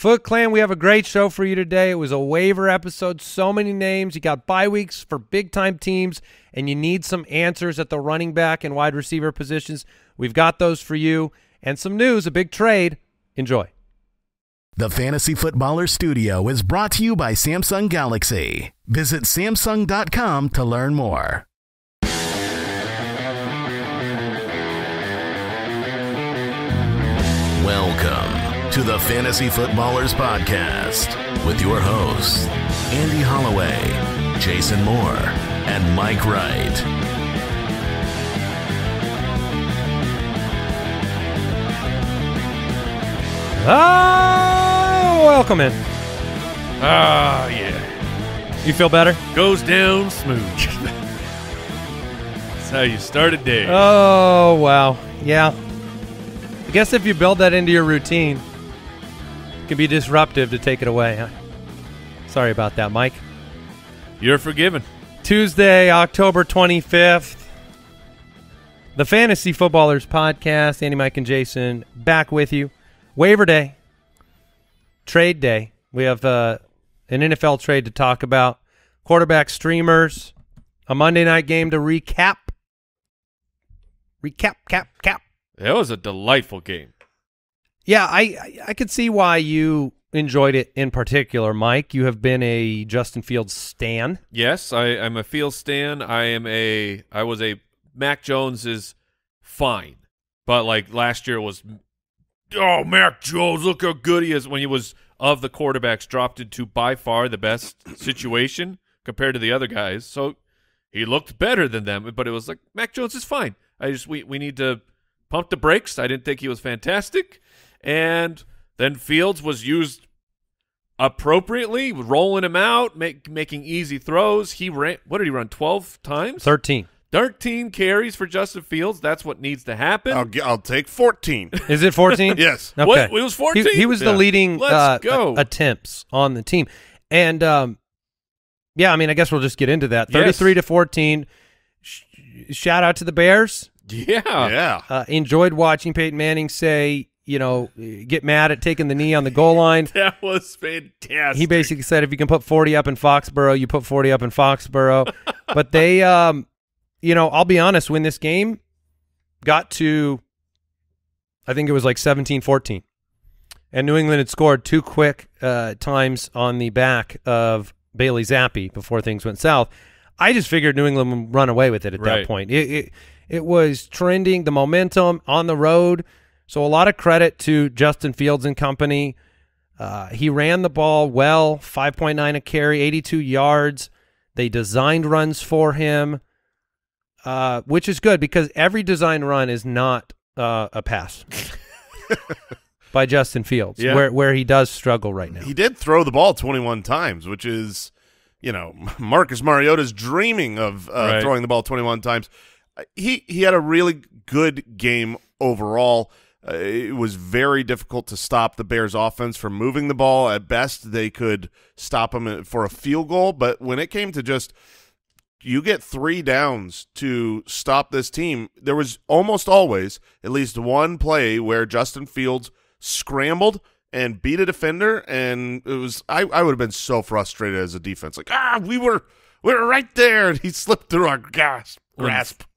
Foot Clan, we have a great show for you today. It was a waiver episode. So many names. You got bye weeks for big-time teams, and you need some answers at the running back and wide receiver positions. We've got those for you. And some news, a big trade. Enjoy. The Fantasy Footballer Studio is brought to you by Samsung Galaxy. Visit Samsung.com to learn more. Welcome to the Fantasy Footballers Podcast with your hosts, Andy Holloway, Jason Moore, and Mike Wright. Oh, welcome in. Oh, yeah. You feel better? Goes down smooth. That's how you start a day. Oh, wow. Yeah. I guess if you build that into your routine, can be disruptive to take it away, huh? Sorry about that, Mike. You're forgiven. Tuesday, October 25th, the Fantasy Footballers Podcast. Andy, Mike, and Jason back with you. Waiver day, trade day. We have an NFL trade to talk about, quarterback streamers, a Monday night game to recap. Recap. That was a delightful game. Yeah, I could see why you enjoyed it in particular, Mike. You have been a Justin Fields stan. Yes, I'm a Fields stan. I was a Mac Jones is fine, but like last year was, oh, Mac Jones, look how good he is, when he was of the quarterbacks dropped into by far the best situation compared to the other guys. So he looked better than them, but it was like Mac Jones is fine. We need to pump the brakes. I didn't think he was fantastic. And then Fields was used appropriately, rolling him out, making easy throws. He ran, what did he run, 12 times? 13. 13 carries for Justin Fields. That's what needs to happen. I'll take 14. Is it 14? Yes. Okay. What? It was 14? He was the leading attempts on the team. And, yeah, I mean, I guess we'll just get into that. 33 to 14. Shout out to the Bears. Yeah. Enjoyed watching Peyton Manning say, you know, get mad at taking the knee on the goal line. That was fantastic. He basically said, if you can put 40 up in Foxborough, you put 40 up in Foxborough. But they, you know, I'll be honest, when this game got to, I think it was like 17-14, and New England had scored two quick times on the back of Bailey Zappe before things went south, I just figured New England would run away with it at that point. It was trending, the momentum on the road. So a lot of credit to Justin Fields and company. He ran the ball well, 5.9 a carry, 82 yards. They designed runs for him, which is good because every design run is not a pass by Justin Fields, where he does struggle right now. He did throw the ball 21 times, which is, you know, Marcus Mariota's dreaming of throwing the ball 21 times. He had a really good game overall. It was very difficult to stop the Bears' offense from moving the ball. At best, they could stop him for a field goal. But when it came to just you get three downs to stop this team, there was almost always at least one play where Justin Fields scrambled and beat a defender. And it was I would have been so frustrated as a defense. Like, we were right there, and he slipped through our grasp.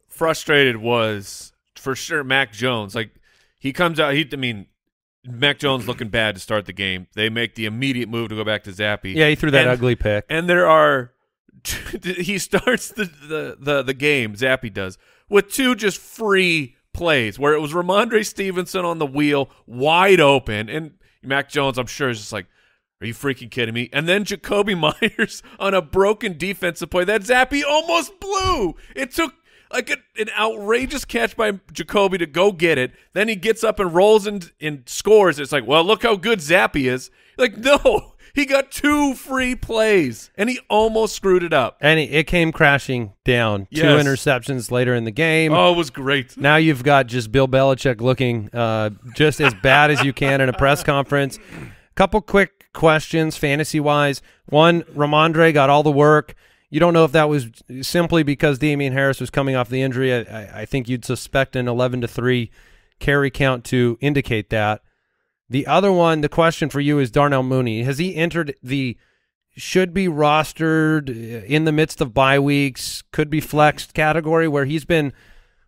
Frustrated was for sure Mac Jones. Like he comes out, Mac Jones looking bad to start the game. They make the immediate move to go back to Zappe. Yeah, he threw that ugly pick. And there are he starts the game, Zappe does, with two just free plays where it was Rhamondre Stevenson on the wheel, wide open, and Mac Jones, I'm sure, is just like, are you freaking kidding me? And then Jakobi Meyers on a broken defensive play that Zappe almost blew. It took like an outrageous catch by Jakobi to go get it. Then he gets up and rolls and scores. It's like, well, look how good Zappe is. Like, no, he got two free plays, and he almost screwed it up. And it came crashing down. Yes. Two interceptions later in the game. Oh, it was great. Now you've got just Bill Belichick looking just as bad as you can in a press conference. Couple quick questions fantasy-wise. One, Rhamondre got all the work. You don't know if that was simply because Damian Harris was coming off the injury. I think you'd suspect an 11-3 carry count to indicate that. The other one, the question for you is Darnell Mooney. Has he entered the should be rostered in the midst of bye weeks, could be flexed category where he's been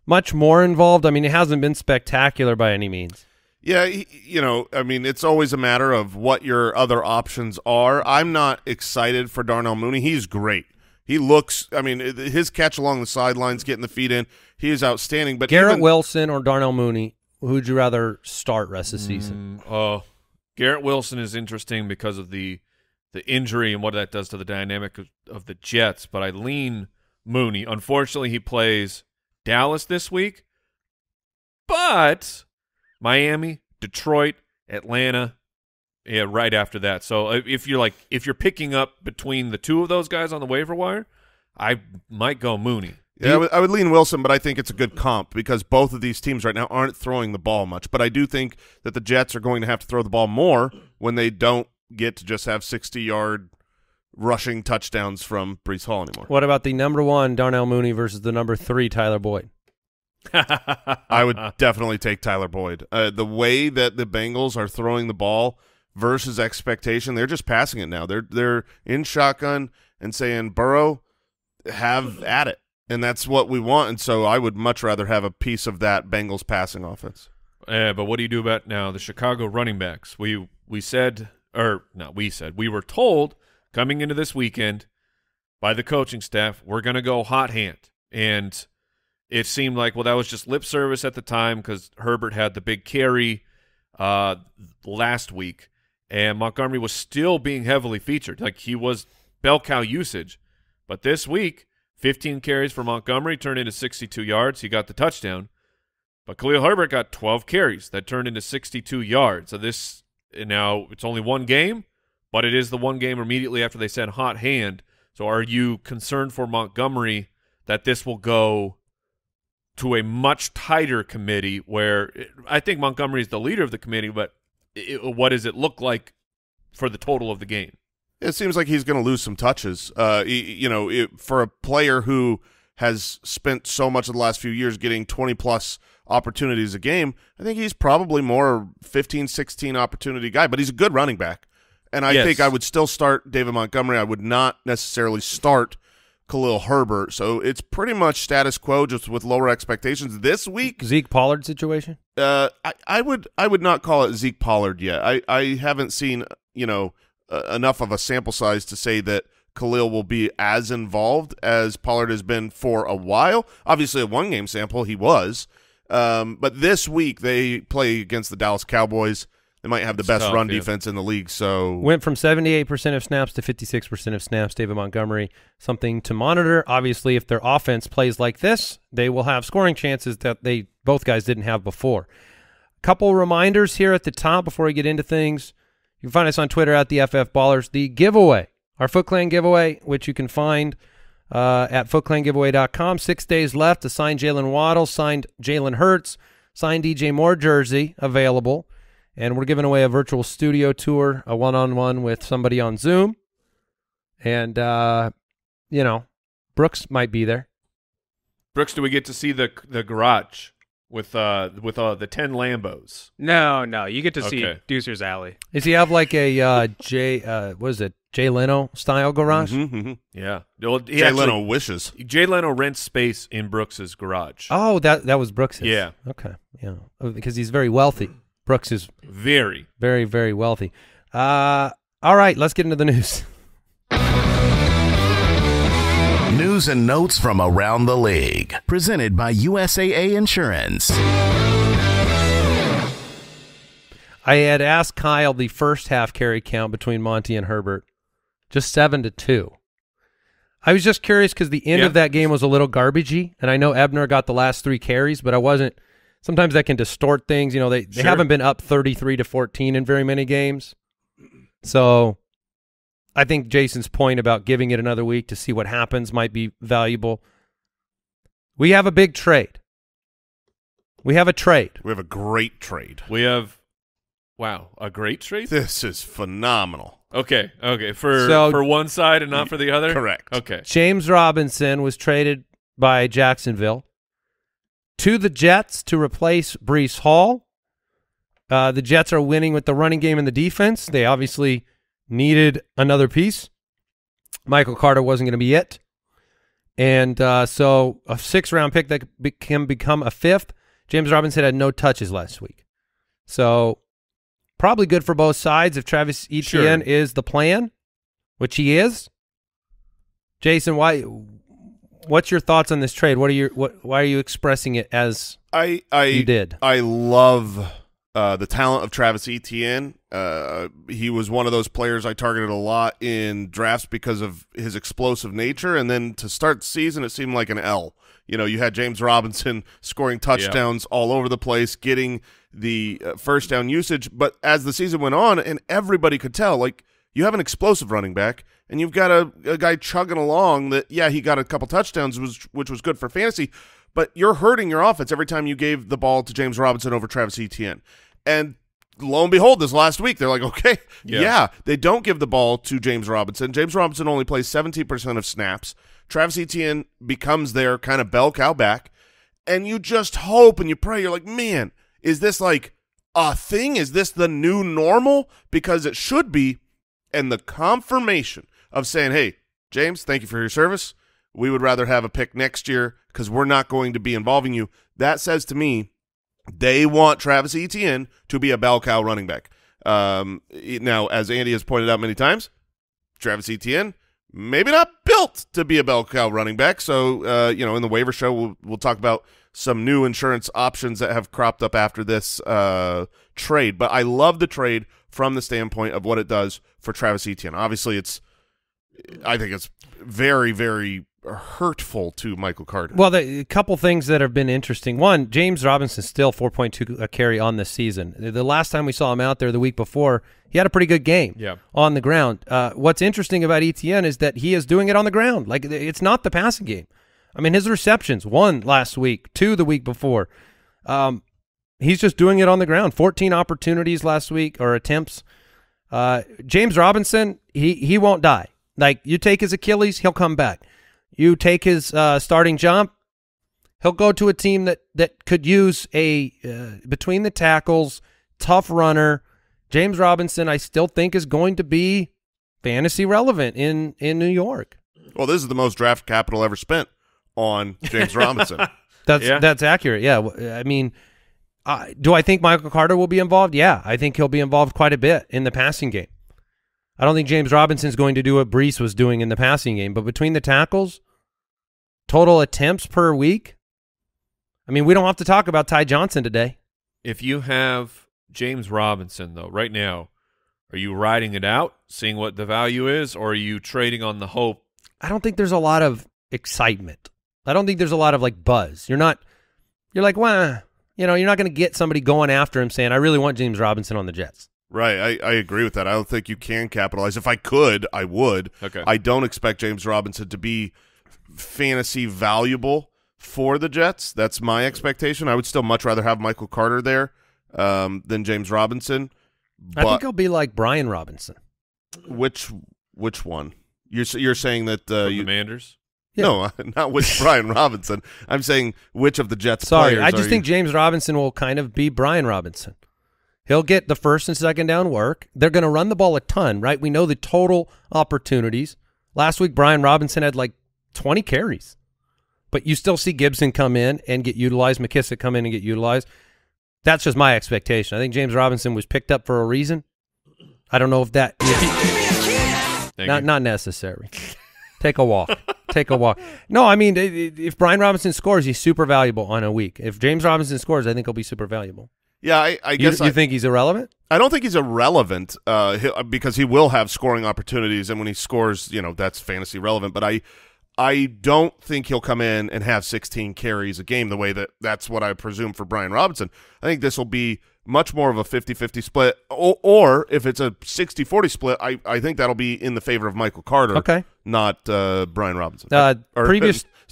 much more involved? I mean, it hasn't been spectacular by any means. Yeah, you know, I mean, it's always a matter of what your other options are. I'm not excited for Darnell Mooney. He's great. He looks, I mean, his catch along the sidelines, getting the feet in, he is outstanding. But Garrett Wilson or Darnell Mooney, who would you rather start rest of the season? Garrett Wilson is interesting because of the injury and what that does to the dynamic of the Jets, but I lean Mooney. Unfortunately, he plays Dallas this week, but Miami, Detroit, Atlanta, yeah, right after that. So if you're like, if you're picking up between the two of those guys on the waiver wire, I might go Mooney. Yeah, I would lean Wilson, but I think it's a good comp because both of these teams right now aren't throwing the ball much. But I do think that the Jets are going to have to throw the ball more when they don't get to just have 60-yard rushing touchdowns from Breece Hall anymore. What about the #1 Darnell Mooney versus the #3 Tyler Boyd? I would definitely take Tyler Boyd. The way that the Bengals are throwing the ball versus expectation, they're just passing it now. They're in shotgun and saying, Burrow, have at it. And that's what we want, and so I would much rather have a piece of that Bengals passing offense. Yeah, but what do you do about now the Chicago running backs? We said, or not we said, we were told coming into this weekend by the coaching staff, we're going to go hot hand. And it seemed like, well, that was just lip service at the time because Herbert had the big carry last week, and Montgomery was still being heavily featured. Like, he was bell cow usage. But this week, 15 carries for Montgomery turned into 62 yards. He got the touchdown. But Khalil Herbert got 12 carries. That turned into 62 yards. So this, now it's only one game, but it is the one game immediately after they said hot hand. So are you concerned for Montgomery that this will go to a much tighter committee where I think Montgomery is the leader of the committee, but what does it look like for the total of the game? It seems like he's going to lose some touches. You know, for a player who has spent so much of the last few years getting 20-plus opportunities a game, I think he's probably more 15, 16 opportunity guy, but he's a good running back. And I think I would still start David Montgomery. I would not necessarily start Khalil Herbert. So it's pretty much status quo, just with lower expectations this week. Zeke Pollard situation? I would not call it Zeke Pollard yet. I haven't seen, you know, enough of a sample size to say that Khalil will be as involved as Pollard has been for a while. Obviously, a one-game sample, he was. But this week, they play against the Dallas Cowboys. They might have the best run defense in the league. So went from 78% of snaps to 56% of snaps, David Montgomery. Something to monitor. Obviously, if their offense plays like this, they will have scoring chances that they both guys didn't have before. A couple reminders here at the top before we get into things. You can find us on Twitter at the FF Ballers. The giveaway, our Foot Clan giveaway, which you can find at footclangiveaway.com. 6 days left to sign Jalen Waddle, signed Jalen Hurts, signed DJ Moore jersey available. And we're giving away a virtual studio tour, a one-on-one with somebody on Zoom. And, you know, Brooks might be there. Brooks, do we get to see the garage? With the 10 Lambos. No, you get to see Deucer's Alley. Does he have like a Jay Leno style garage? Yeah, well, Jay Leno wishes. Jay Leno rents space in Brooks's garage. Oh, that was Brooks's. Yeah. Okay. Yeah, because he's very wealthy. Brooks is very, very, very wealthy. All right, let's get into the news. News and notes from around the league, presented by USAA Insurance. I had asked Kyle the first half carry count between Monty and Herbert, just 7-2. I was just curious because the end of that game was a little garbagey, and I know Ebner got the last 3 carries, but I wasn't. Sometimes that can distort things. You know, they haven't been up 33-14 in very many games, so. I think Jason's point about giving it another week to see what happens might be valuable. We have a big trade. We have a trade. We have a great trade. We have, wow, a great trade? This is phenomenal. Okay. For one side and not for the other? Correct. Okay. James Robinson was traded by Jacksonville to the Jets to replace Breece Hall The Jets are winning with the running game and the defense. They obviously needed another piece. Michael Carter wasn't going to be it. And so a sixth-round pick that can become a fifth. James Robinson had no touches last week. So probably good for both sides if Travis Etienne is the plan, which he is. Jason, what's your thoughts on this trade? What are your why are you expressing it as you did? I love the talent of Travis Etienne. He was one of those players I targeted a lot in drafts because of his explosive nature, and then to start the season it seemed like an L. You know, you had James Robinson scoring touchdowns all over the place, getting the first down usage, but as the season went on and everybody could tell, like, you have an explosive running back, and you've got a guy chugging along that, yeah, he got a couple touchdowns, which was good for fantasy, but you're hurting your offense every time you gave the ball to James Robinson over Travis Etienne. And lo and behold, this last week, they're like, okay, yeah, they don't give the ball to James Robinson. James Robinson only plays 17% of snaps. Travis Etienne becomes their kind of bell cow back, and you just hope and you pray. You're like, man, is this like a thing? Is this the new normal? Because it should be. And the confirmation of saying, hey, James, thank you for your service. We would rather have a pick next year because we're not going to be involving you. That says to me they want Travis Etienne to be a bell cow running back. Now, as Andy has pointed out many times, Travis Etienne maybe not built to be a bell cow running back. So, you know, in the waiver show, we'll talk about some new insurance options that have cropped up after this trade. But I love the trade from the standpoint of what it does for Travis Etienne. Obviously, I think it's very, very hurtful to Michael Carter. Well, a couple things that have been interesting. One, James Robinson still 4.2 a carry on this season. The last time we saw him out there the week before, he had a pretty good game on the ground. What's interesting about Etienne is that he is doing it on the ground. Like, it's not the passing game. I mean, his receptions, 1 last week, 2 the week before. He's just doing it on the ground. 14 opportunities last week, or attempts. James Robinson, he won't die. Like, you take his Achilles, he'll come back. You take his starting jump, he'll go to a team that could use a between the tackles, tough runner. James Robinson, I still think, is going to be fantasy relevant in New York. Well, this is the most draft capital ever spent on James Robinson. That's accurate. Yeah, I mean, do I think Michael Carter will be involved? Yeah, I think he'll be involved quite a bit in the passing game. I don't think James Robinson's going to do what Breece was doing in the passing game, but between the tackles, total attempts per week, I mean, we don't have to talk about Ty Johnson today. If you have James Robinson, though, right now, are you riding it out, seeing what the value is, or are you trading on the hope? I don't think there's a lot of excitement. I don't think there's a lot of, like, buzz. You're like, well, you know, you're not going to get somebody going after him saying, I really want James Robinson on the Jets. Right. I agree with that. I don't think you can capitalize. If I could, I would. Okay. I don't expect James Robinson to be fantasy valuable for the Jets. That's my expectation. I would still much rather have Michael Carter there than James Robinson. But I think he'll be like Brian Robinson. Which one? You're saying that you Commanders? Yeah. No, not which Brian Robinson. I'm saying which of the Jets players. Sorry, I just think James Robinson will kind of be Brian Robinson. He'll get the first and second down work. They're going to run the ball a ton, right? We know the total opportunities. Last week, Brian Robinson had like 20 carries. But you still see Gibson come in and get utilized, McKissick come in and get utilized. That's just my expectation. I think James Robinson was picked up for a reason. I don't know if that... Not necessary. Take a walk. Take a walk. No, I mean, if Brian Robinson scores, he's super valuable on a week. If James Robinson scores, I think he'll be super valuable. Yeah, I guess you think he's irrelevant. I don't think he's irrelevant because he will have scoring opportunities, and when he scores, you know, that's fantasy relevant. But I don't think he'll come in and have 16 carries a game the way that's what I presume for Brian Robinson. I think this will be much more of a 50-50 split, or if it's a 60-40 split, I think that'll be in the favor of Michael Carter, not Brian Robinson.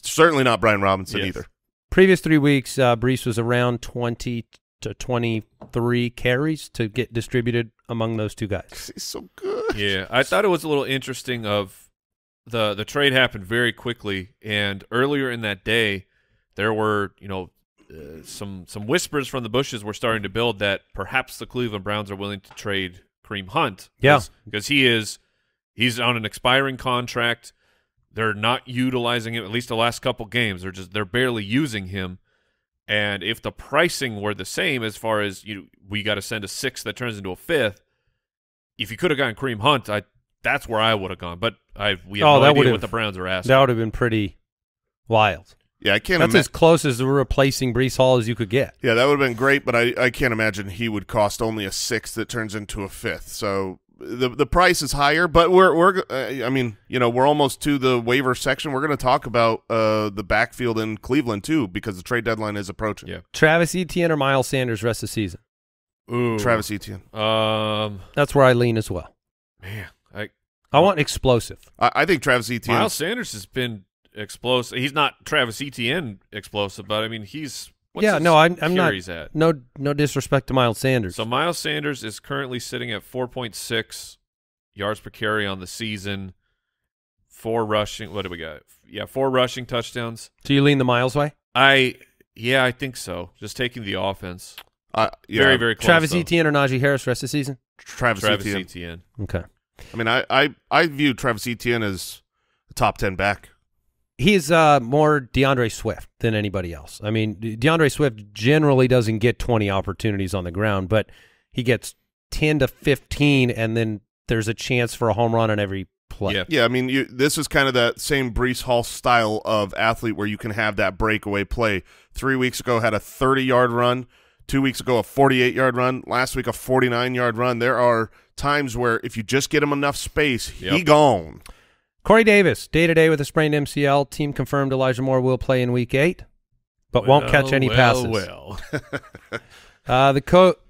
Certainly not Brian Robinson either. Previous 3 weeks, Breece was around 20 to 23 carries to get distributed among those two guys. He's so good. Yeah, I thought it was a little interesting of the trade happened very quickly, and earlier in that day there were, you know, some whispers from the bushes were starting to build that perhaps the Cleveland Browns are willing to trade Kareem Hunt. Yeah. Because he's on an expiring contract. They're not utilizing him, at least the last couple games. They're barely using him. And if the pricing were the same as far as we got to send a sixth that turns into a fifth, if you could have gotten Kareem Hunt, that's where I would have gone. But we have no idea what the Browns are asking. That would have been pretty wild. Yeah, I can't. That's as close as replacing Breece Hall as you could get. Yeah, that would have been great, but I can't imagine he would cost only a sixth that turns into a fifth. So the price is higher, but we're almost to the waiver section. We're going to talk about the backfield in Cleveland too, because the trade deadline is approaching. Yeah, Travis Etienne or Miles Sanders rest of the season. Ooh, Travis Etienne. That's where I lean as well. Man, I want explosive. I think Travis Etienne. Miles Sanders has been explosive. He's not Travis Etienne explosive, but I mean he's. I'm not. He's at? No disrespect to Miles Sanders. So Miles Sanders is currently sitting at 4.6 yards per carry on the season. 4 rushing. What do we got? Yeah, 4 rushing touchdowns. Do you lean the Miles way? I think so. Just taking the offense. Very, very close. Travis Etienne or Najee Harris rest of the season? Travis Etienne. Okay. I mean, I view Travis Etienne as a top 10 back. He's more DeAndre Swift than anybody else. I mean, DeAndre Swift generally doesn't get 20 opportunities on the ground, but he gets 10 to 15, and then there's a chance for a home run on every play. Yeah, I mean, this is kind of that same Breece Hall style of athlete where you can have that breakaway play. 3 weeks ago had a 30-yard run. 2 weeks ago a 48-yard run. Last week a 49-yard run. There are times where if you just get him enough space, he gone. Corey Davis, day-to-day with a sprained MCL. Team confirmed Elijah Moore will play in Week 8, but won't catch any passes.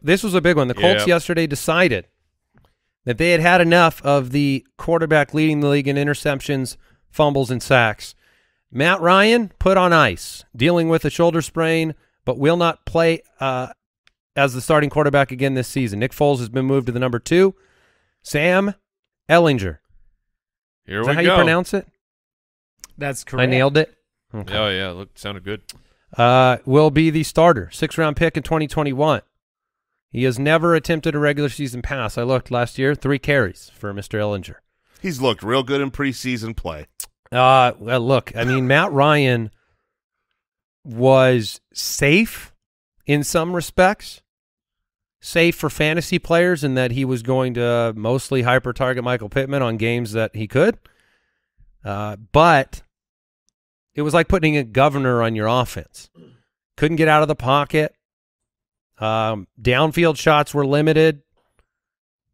This was a big one. The Colts yesterday decided that they had enough of the quarterback leading the league in interceptions, fumbles, and sacks. Matt Ryan put on ice, dealing with a shoulder sprain, but will not play as the starting quarterback again this season. Nick Foles has been moved to the number 2. Sam Ehlinger. Here we go. Is that how you pronounce it? That's correct. I nailed it? Okay. Oh, yeah. Look, sounded good. Will be the starter. 6th-round pick in 2021. He has never attempted a regular season pass. I looked last year. 3 carries for Mr. Ehlinger. He's looked real good in preseason play. Matt Ryan was safe in some respects. Safe for fantasy players in that he was going to mostly hyper-target Michael Pittman on games that he could. But it was like putting a governor on your offense. Couldn't get out of the pocket. Downfield shots were limited.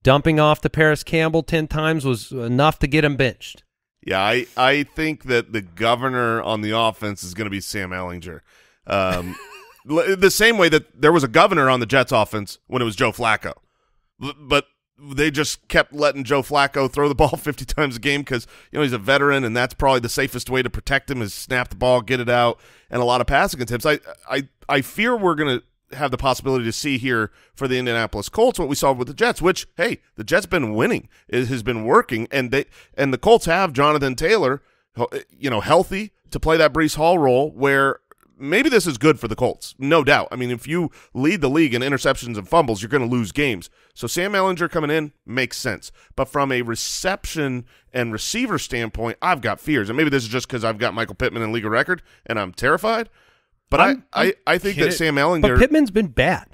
Dumping off to Paris Campbell 10 times was enough to get him benched. Yeah, I think that the governor on the offense is going to be Sam Ehlinger. The same way that there was a governor on the Jets offense when it was Joe Flacco. But they just kept letting Joe Flacco throw the ball 50 times a game because he's a veteran, and that's probably the safest way to protect him is snap the ball, get it out, and a lot of passing attempts. I fear we're going to have the possibility to see here for the Indianapolis Colts what we saw with the Jets, which, hey, the Jets been winning. It has been working, and the Colts have Jonathan Taylor healthy to play that Breece Hall role where – maybe this is good for the Colts, no doubt. I mean, if you lead the league in interceptions and fumbles, you're going to lose games. So Sam Ehlinger coming in makes sense. But from a reception and receiver standpoint, I've got fears. And maybe this is just because I've got Michael Pittman in league of record, and I'm terrified. But I think that Sam Ehlinger – but Pittman's been bad.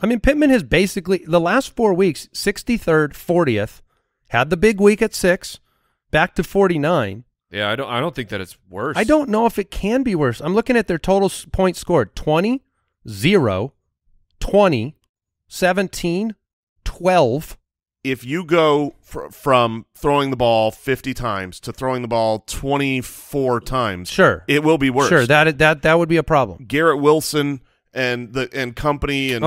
I mean, Pittman has basically – the last 4 weeks, 63rd, 40th, had the big week at 6, back to 49. Yeah, I don't think that it's worse. I don't know if it can be worse. I'm looking at their total points scored. 20, 0, 20, 17, 12. If you go from throwing the ball 50 times to throwing the ball 24 times, sure, it will be worse. Sure, that would be a problem. Garrett Wilson and company and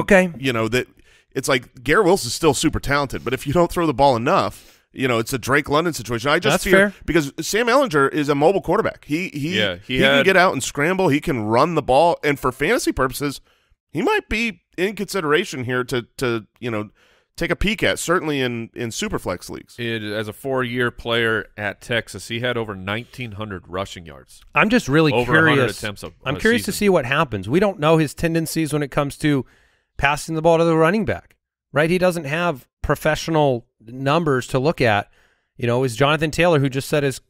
it's like Garrett Wilson's still super talented, but if you don't throw the ball enough, it's a Drake London situation. I just fear because Sam Ehlinger is a mobile quarterback. He can get out and scramble. He can run the ball, and for fantasy purposes, he might be in consideration here to take a peek at, certainly in Superflex leagues. As a four-year player at Texas, he had over 1,900 rushing yards. I'm just really curious. I'm curious to see what happens. We don't know his tendencies when it comes to passing the ball to the running back, right? He doesn't have professional numbers to look at. You know, is Jonathan Taylor, who just set his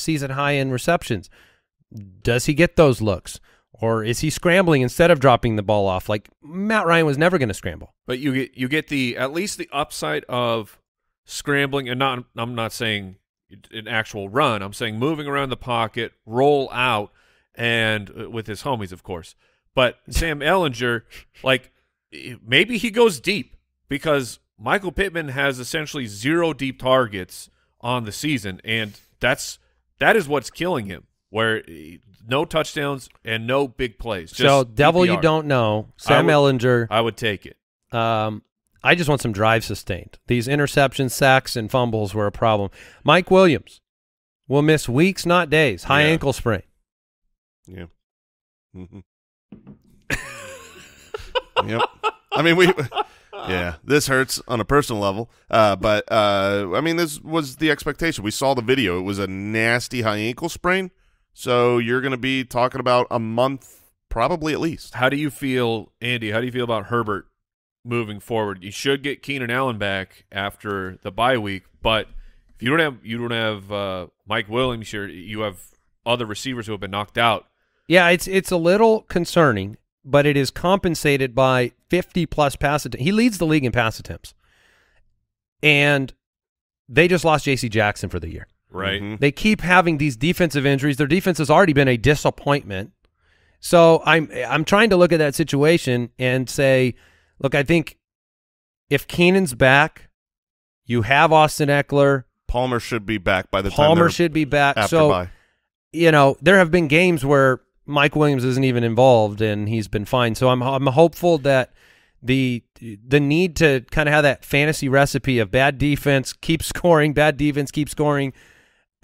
season high in receptions, does he get those looks? Or is he scrambling instead of dropping the ball off? Like, Matt Ryan was never going to scramble. But you get the at least the upside of scrambling, and not I'm not saying an actual run. I'm saying moving around the pocket, roll out, and with his homies, of course. But Sam Ehlinger, like, maybe he goes deep because Michael Pittman has essentially zero deep targets on the season, and that is what's killing him. Where no touchdowns and no big plays. Just so, devil PPR. You don't know, Sam Ehlinger. I would take it. I just want some drive sustained. These interceptions, sacks, and fumbles were a problem. Mike Williams will miss weeks, not days. High ankle sprain. Yeah. Yep. I mean, this hurts on a personal level, but I mean, this was the expectation. We saw the video. It was a nasty high ankle sprain. So you're going to be talking about a month, probably at least. How do you feel, Andy? How do you feel about Herbert moving forward? You should get Keenan Allen back after the bye week, but if you don't have Mike Williams here, you have other receivers who have been knocked out. Yeah, it's a little concerning, but it is compensated by 50-plus pass attempts. He leads the league in pass attempts, and they just lost J.C. Jackson for the year. Right. Mm-hmm. They keep having these defensive injuries. Their defense has already been a disappointment. So I'm trying to look at that situation and say, look, I think if Keenan's back, you have Austin Eckler. Palmer should be back by the time. Palmer should be back. So, you know, there have been games where Mike Williams isn't even involved and he's been fine. So I'm hopeful that the need to kind of have that fantasy recipe of bad defense, keep scoring, bad defense, keep scoring.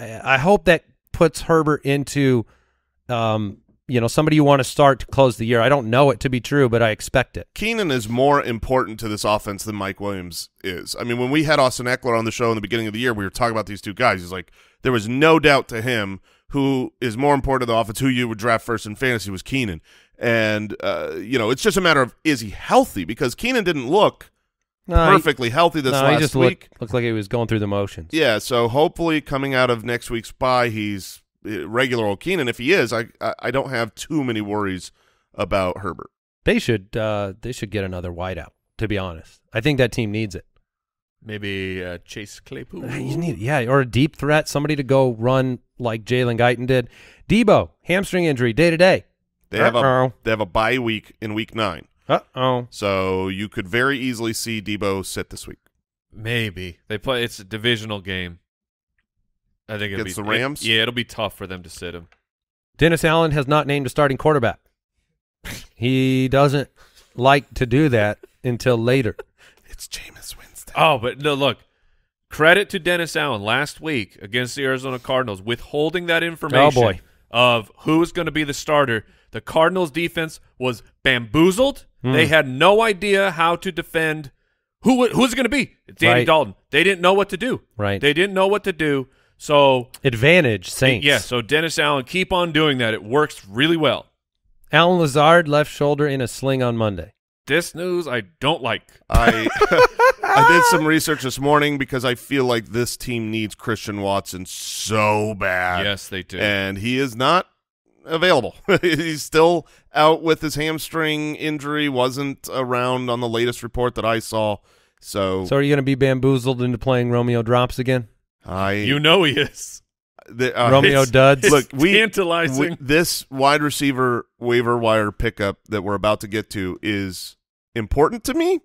I hope that puts Herbert into, you know, somebody you want to start to close the year. I don't know it to be true, but I expect it. Keenan is more important to this offense than Mike Williams is. I mean, when we had Austin Eckler on the show in the beginning of the year, we were talking about these two guys. He's like, there was no doubt to him who is more important to the offense, who you would draft first in fantasy was Keenan. And, you know, it's just a matter of is he healthy? Because Keenan didn't look perfectly healthy this last week. He just looked like he was going through the motions. Yeah, so hopefully coming out of next week's bye, he's regular old Keenan. If he is, I don't have too many worries about Herbert. They should get another wideout, to be honest. I think that team needs it. Maybe Chase Claypool. You need, or a deep threat, somebody to go run like Jalen Guyton did. Debo, hamstring injury, day-to-day. They have a bye week in week 9. Uh-oh. So you could very easily see Debo sit this week. Maybe. It's a divisional game. I think it'll be the Rams? It'll be tough for them to sit him. Dennis Allen has not named a starting quarterback. He doesn't like to do that until later. It's Jameis Winston. Oh, but no, look. Credit to Dennis Allen last week against the Arizona Cardinals withholding that information of who is going to be the starter. The Cardinals' defense was bamboozled. They had no idea how to defend who's going to be Danny Dalton. They didn't know what to do. Right. They didn't know what to do. So advantage Saints. Yeah. So Dennis Allen, keep on doing that. It works really well. Allen Lazard left shoulder in a sling on Monday. This news I don't like. I did some research this morning because I feel like this team needs Christian Watson so bad. Yes, they do. And he is not available. He's still out with his hamstring injury. Wasn't around on the latest report that I saw. So are you going to be bamboozled into playing Romeo Drops again? You know he is. Romeo Duds. Look, tantalizing. This wide receiver waiver wire pickup that we're about to get to is important to me,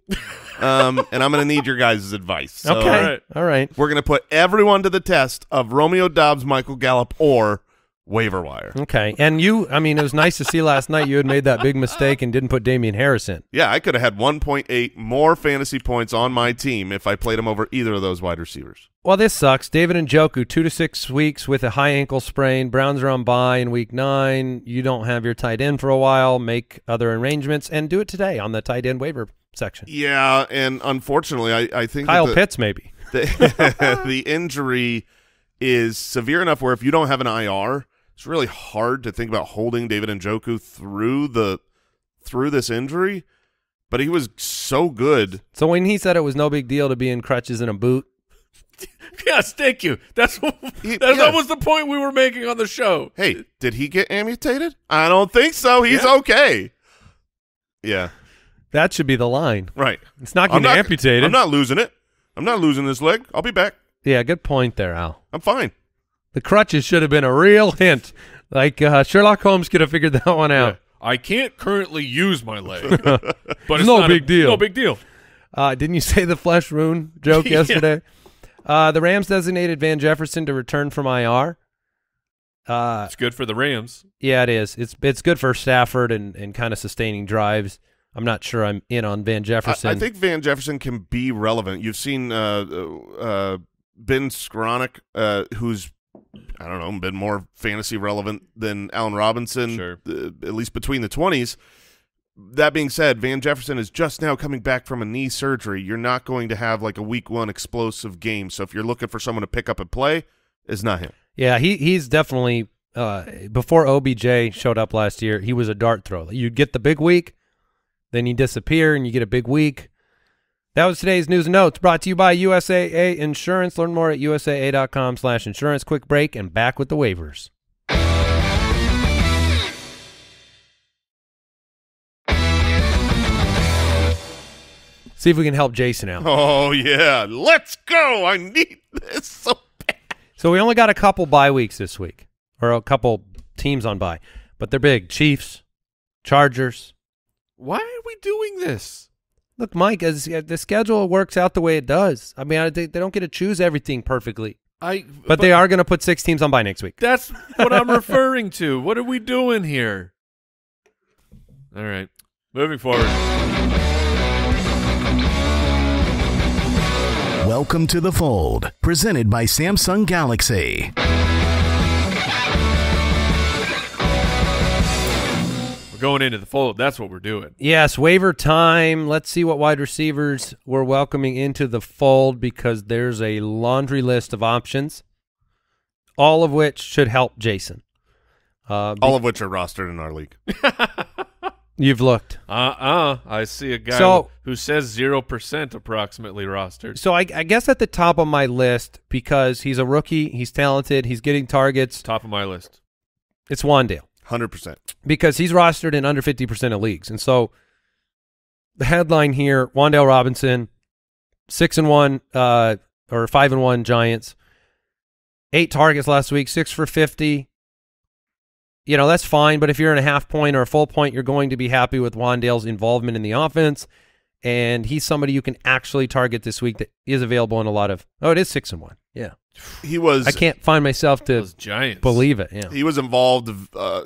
and I'm going to need your guys' advice. So, okay. All right. We're going to put everyone to the test of Romeo Doubs, Michael Gallup, or waiver wire. Okay. And you, I mean, it was nice to see last night you had made that big mistake and didn't put Damian Harris in. Yeah, I could have had 1.8 more fantasy points on my team if I played him over either of those wide receivers. Well, this sucks. David Njoku, 2 to 6 weeks with a high ankle sprain. Browns are on bye in week 9. You don't have your tight end for a while. Make other arrangements and do it today on the tight end waiver section. Yeah, and unfortunately, I think Kyle Pitts maybe. The, the injury is severe enough where if you don't have an IR, it's really hard to think about holding David Njoku through this injury, but he was so good. So when he said it was no big deal to be in crutches and a boot. Yes, thank you. That was the point we were making on the show. Hey, did he get amputated? I don't think so. He's okay. Yeah. That should be the line. Right. It's not getting amputated. I'm not losing it. I'm not losing this leg. I'll be back. Yeah, good point there, Al. I'm fine. The crutches should have been a real hint. Like Sherlock Holmes could have figured that one out. Yeah. I can't currently use my leg. But it's no big deal. No big deal. Didn't you say the flesh rune joke yesterday? The Rams designated Van Jefferson to return from IR. It's good for the Rams. Yeah, it is. It's good for Stafford and kind of sustaining drives. I'm not sure I'm in on Van Jefferson. I think Van Jefferson can be relevant. You've seen Ben Skronik, who's I don't know, been more fantasy relevant than Allen Robinson, sure. At least between the 20s. That being said, Van Jefferson is just now coming back from a knee surgery. You're not going to have like a week 1 explosive game. So if you're looking for someone to pick up and play, it's not him. Yeah, he's definitely before OBJ showed up last year, he was a dart throw. You'd get the big week, then you disappear and you get a big week. That was today's news and notes brought to you by USAA Insurance. Learn more at USAA.com/insurance. Quick break and back with the waivers. See if we can help Jason out. Oh, yeah. Let's go. I need this so bad. So we only got a couple bye weeks this week, or a couple teams on bye, but they're big. Chiefs, Chargers. Why are we doing this? Look, Mike, as the schedule works out the way it does. I mean, they don't get to choose everything perfectly. But they are going to put 6 teams on bye next week. That's what I'm referring to. What are we doing here? All right. Moving forward. Welcome to The Fold, presented by Samsung Galaxy. We're going into The Fold. That's what we're doing. Yes, waiver time. Let's see what wide receivers we're welcoming into The Fold because there's a laundry list of options, all of which should help Jason. All of which are rostered in our league. You've looked. I see a guy who says 0% approximately rostered. So I guess at the top of my list, because he's a rookie, he's talented, he's getting targets. Top of my list. It's Wan'Dale. 100%. Because he's rostered in under 50% of leagues. And so the headline here, Wan'Dale Robinson, 6-1 or 5-1 Giants. 8 targets last week, 6 for 50. You know, that's fine, but if you're in a half point or a full point, you're going to be happy with Wan'Dale's involvement in the offense, and he's somebody you can actually target this week that is available in a lot of. Oh, it is 6-1. Yeah, he was. I can't find myself to believe it. Yeah, he was involved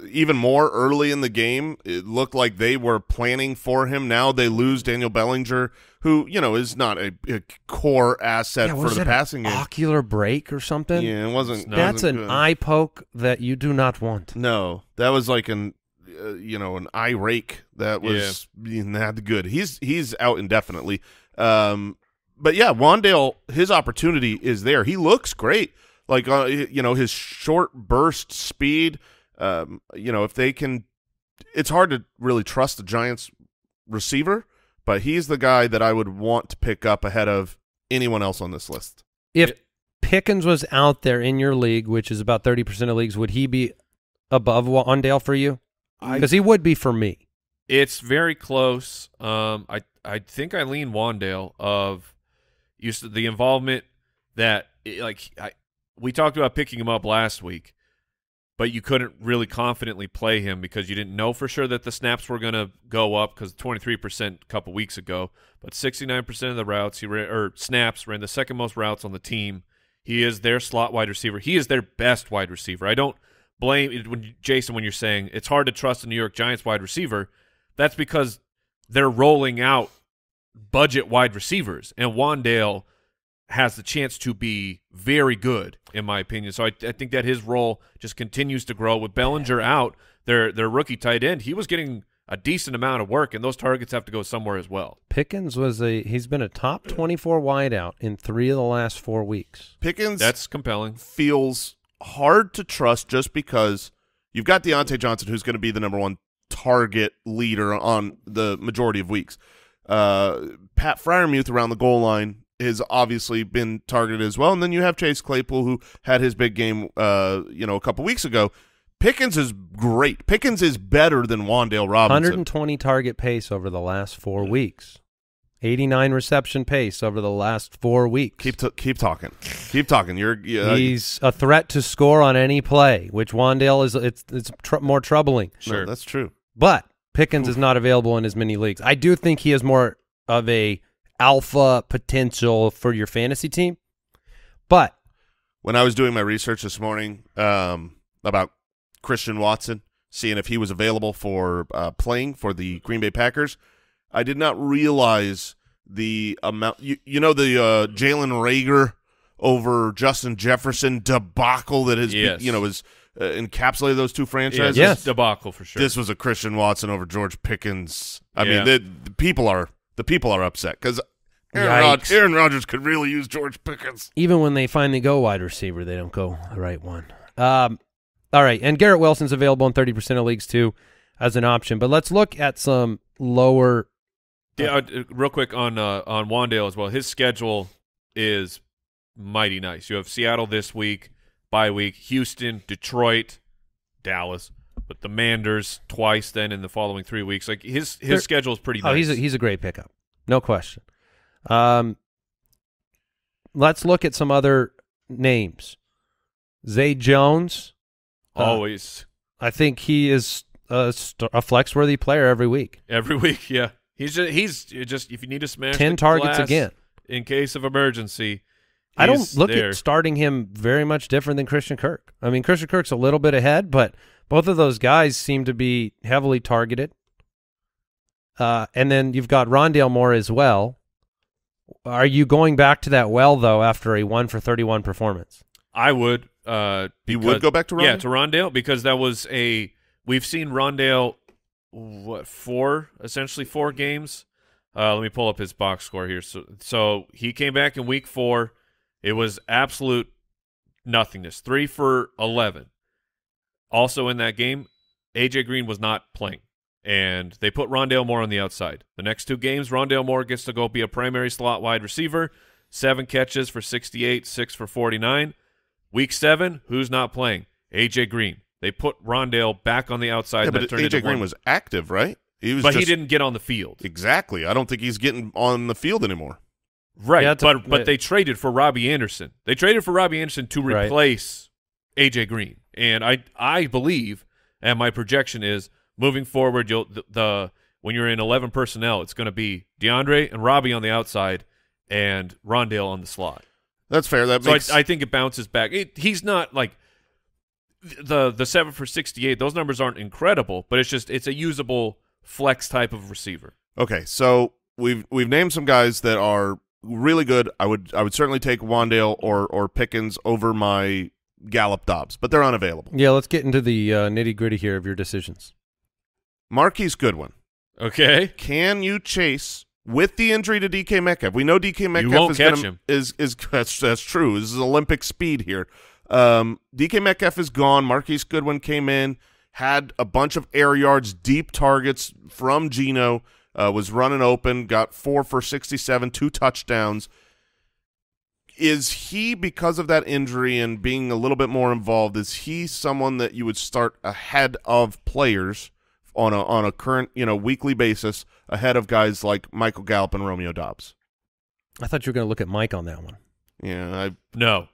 even more early in the game. It looked like they were planning for him. Now they lose Daniel Bellinger, who you know is not a core asset for the passing game. Ocular break or something. Yeah, it wasn't. That's an eye poke that you do not want. No, that was like an eye rake that was not good. He's out indefinitely. But yeah, Wan'Dale, his opportunity is there. He looks great. Like you know, his short burst speed. You know, if they can, it's hard to really trust the Giants receiver. But he's the guy that I would want to pick up ahead of anyone else on this list. If Pickens was out there in your league, which is about 30% of leagues, would he be above Wan'Dale for you? Because he would be for me. It's very close. I think I lean Wan'Dale of the involvement that we talked about picking him up last week, but you couldn't really confidently play him because you didn't know for sure that the snaps were going to go up because 23% a couple weeks ago, but 69% of the routes he ran, or snaps, ran the second most routes on the team. He is their slot wide receiver. He is their best wide receiver. I don't blame Jason when you're saying it's hard to trust the New York Giants wide receiver. That's because they're rolling out budget wide receivers, and Wan'Dale has the chance to be very good, in my opinion. So I think that his role just continues to grow. With Bellinger out, their rookie tight end, he was getting a decent amount of work, and those targets have to go somewhere as well. Pickens was he's been a top 24 wideout in 3 of the last 4 weeks. Pickens, that's compelling. Feels hard to trust just because you've got Deontay Johnson, who's going to be the #1 target leader on the majority of weeks. Pat Freiermuth around the goal line has obviously been targeted as well, and then you have Chase Claypool, who had his big game, a couple weeks ago. Pickens is great. Pickens is better than Wan'Dale Robinson. 120 target pace over the last 4 weeks. 89 reception pace over the last 4 weeks. Keep talking. Keep talking. He's a threat to score on any play, which Wan'Dale is. It's more troubling. Sure, no, that's true. But Pickens is not available in as many leagues. I do think he is more of a alpha potential for your fantasy team. But when I was doing my research this morning about Christian Watson, seeing if he was available for playing for the Green Bay Packers, I did not realize the amount. You know the Jalen Reagor over Justin Jefferson debacle that has been, is encapsulated those 2 franchises. Yes, debacle for sure. This was a Christian Watson over George Pickens. I mean the people are upset because Aaron Rodgers could really use George Pickens. Even when they finally go wide receiver, they don't go the right one. All right, and Garrett Wilson's available in 30% of leagues too as an option. But let's look at some lower. Real quick on Wan'Dale as well. His schedule is mighty nice. You have Seattle this week, bye week, Houston, Detroit, Dallas, but the Manders twice. Then in the following 3 weeks, like his schedule is pretty nice. He's a great pickup, no question. Let's look at some other names. Zay Jones. Always. I think he is a flex-worthy player every week. Every week, yeah. He's just if you need to smash 10 targets again in case of emergency. I don't look at starting him very much different than Christian Kirk. I mean, Christian Kirk's a little bit ahead, but both of those guys seem to be heavily targeted. And then you've got Rhamondre Moore as well. Are you going back to that well, though, after a 1-for-31 performance? I would. Because, you would go back to Rhamondre? Yeah, to Rhamondre, because that was a – we've seen Rhamondre, what, essentially four games. Let me pull up his box score here. So he came back in week 4. It was absolute nothingness, 3-for-11. Also in that game, A.J. Green was not playing, and they put Rhamondre Moore on the outside. The next 2 games, Rhamondre Moore gets to go be a primary slot wide receiver, 7 catches for 68, 6-for-49. Week 7, who's not playing? A.J. Green. They put Rhamondre back on the outside. Yeah, but A.J. Green was active, right? But he didn't get on the field. Exactly. I don't think he's getting on the field anymore. Right, yeah, but they traded for Robbie Anderson. They traded for Robbie Anderson to replace A.J. Green. And I believe, and my projection is, moving forward, when you're in 11 personnel, it's going to be DeAndre and Robbie on the outside and Rhamondre on the slot. That's fair. I think it bounces back. He's not like the 7-for-68. Those numbers aren't incredible, but it's a usable flex type of receiver. Okay, so we've named some guys that are really good. I would certainly take Wan'Dale or Pickens over my Gallup Doubs, but they're unavailable. Yeah, let's get into the nitty gritty here of your decisions. Marquise Goodwin. Okay, can you chase? With the injury to DK Metcalf, we know DK Metcalf that's true. This is Olympic speed here. DK Metcalf is gone. Marquise Goodwin came in, had a bunch of air yards, deep targets from Geno, was running open, got 4-for-67, 2 touchdowns. Is he, because of that injury and being a little bit more involved, is he someone that you would start ahead of players on a current, weekly basis, ahead of guys like Michael Gallup and Romeo Doubs? I thought you were going to look at Mike on that one. Yeah, no.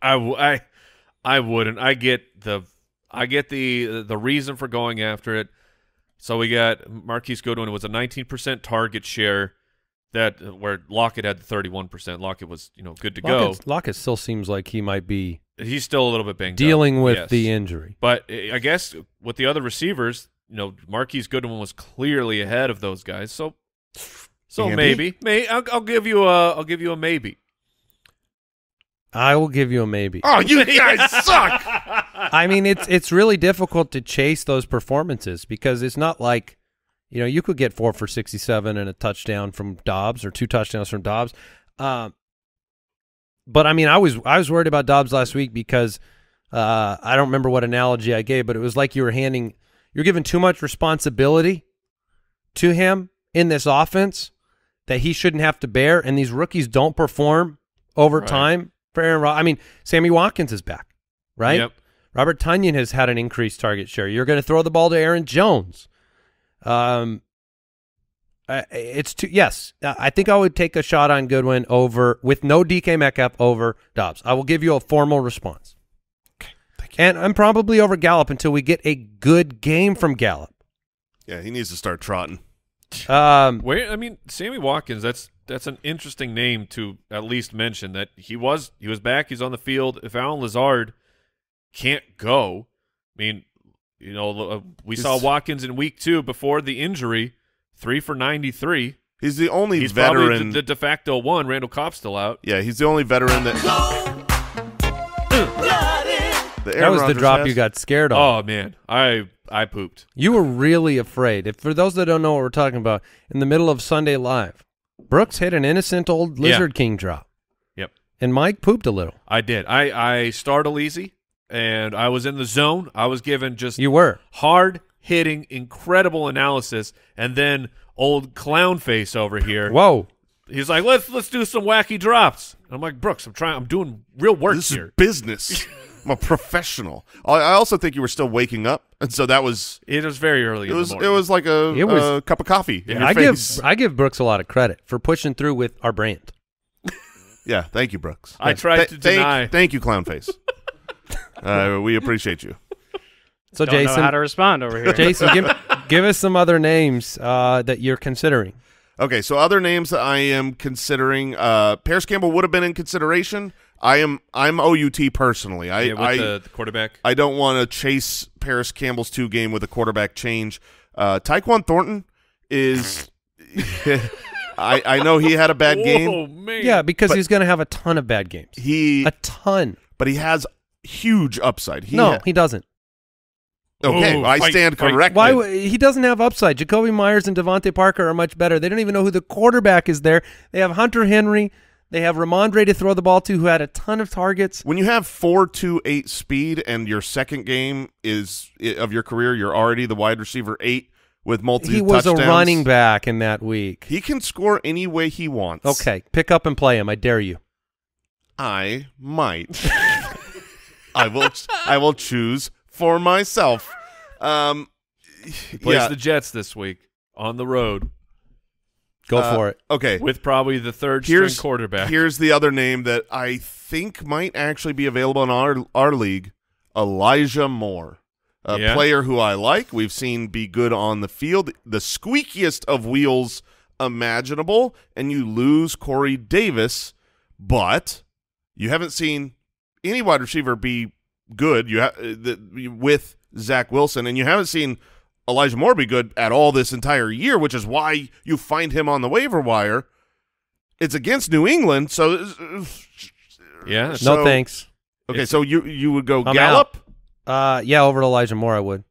I wouldn't. I get the reason for going after it. So we got Marquise Goodwin. It was a 19% target share, that where Lockett had 31%. Lockett was, you know, good to go. Lockett still seems like he might be. He's still a little bit banged up. Dealing with the injury. But I guess with the other receivers, you know, Marquise Goodwin was clearly ahead of those guys. So maybe I'll give you a maybe. I will give you a maybe. Oh, you guys suck. I mean, it's really difficult to chase those performances because it's not like, you know, you could get 4 for 67 and a touchdown from Doubs or 2 touchdowns from Doubs. But I mean, I was worried about Doubs last week because I don't remember what analogy I gave, but it was like you're giving too much responsibility to him in this offense that he shouldn't have to bear, and these rookies don't perform over time for Aaron Rodgers. I mean, Sammy Watkins is back, right? Yep. Robert Tonyan has had an increased target share. You're going to throw the ball to Aaron Jones. Yes, I think I would take a shot on Goodwin over with no DK Metcalf over Doubs. I will give you a formal response. Okay, thank you. And I'm probably over Gallup until we get a good game from Gallup. Yeah, he needs to start trotting. Wait, I mean, Sammy Watkins, that's an interesting name to at least mention, that he was back, he's on the field. If Allen Lazard can't go, I mean, you know, we saw Watkins in week 2 before the injury, 3 for 93. He's the only veteran. The de facto one. Randall Cobb's still out. Yeah, he's the only veteran that. That was the drop you got scared on. Oh man, I pooped. You were really afraid. If for those that don't know what we're talking about, in the middle of Sunday Live, Brooks hit an innocent old Lizard King drop. Yep. And Mike pooped a little. I did. I startled easy, and I was in the zone. I was given just hard hitting, incredible analysis, and then old clown face over here. Whoa. He's like, let's do some wacky drops. And I'm like, Brooks, I'm doing real work here. This is business. I'm a professional. I also think you were still waking up, and so that was. It was very early. It was like a cup of coffee. Yeah, in your face. I give Brooks a lot of credit for pushing through with our brand. Yeah, thank you, Brooks. I tried to deny. Thank you, Clownface. We appreciate you. So don't Jason, know how to respond over here? Jason, give us some other names that you're considering. Okay, so other names that I am considering. Paris Campbell would have been in consideration. I'm OUT personally. With the quarterback. I don't want to chase Paris Campbell's 2 game with a quarterback change. Tyquan Thornton is. I know he had a bad game. Man. Yeah, but he's going to have a ton of bad games. A ton. But he has huge upside. He doesn't. Okay, well, I stand corrected. Why he doesn't have upside? Jakobi Meyers and Devontae Parker are much better. They don't even know who the quarterback is there. They have Hunter Henry. They have Rhamondre to throw the ball to, who had a ton of targets. When you have 4.28 speed and your second game is of your career, you're already the wide receiver 8 with multiple touchdowns. He was a running back in that week. He can score any way he wants. Okay, pick up and play him. I dare you. I might. I will choose for myself. He plays the Jets this week on the road. Go for it. Okay. With probably the third-string quarterback. Here's the other name that I think might actually be available in our league, Elijah Moore, a player who I like. We've seen be good on the field, the squeakiest of wheels imaginable, and you lose Corey Davis, but you haven't seen any wide receiver be good with Zach Wilson, and you haven't seen – Elijah Moore be good at all this entire year, which is why you find him on the waiver wire. It's against New England, so yeah. So, no thanks. Okay, so you would go Gallup? Yeah, over Elijah Moore, I would.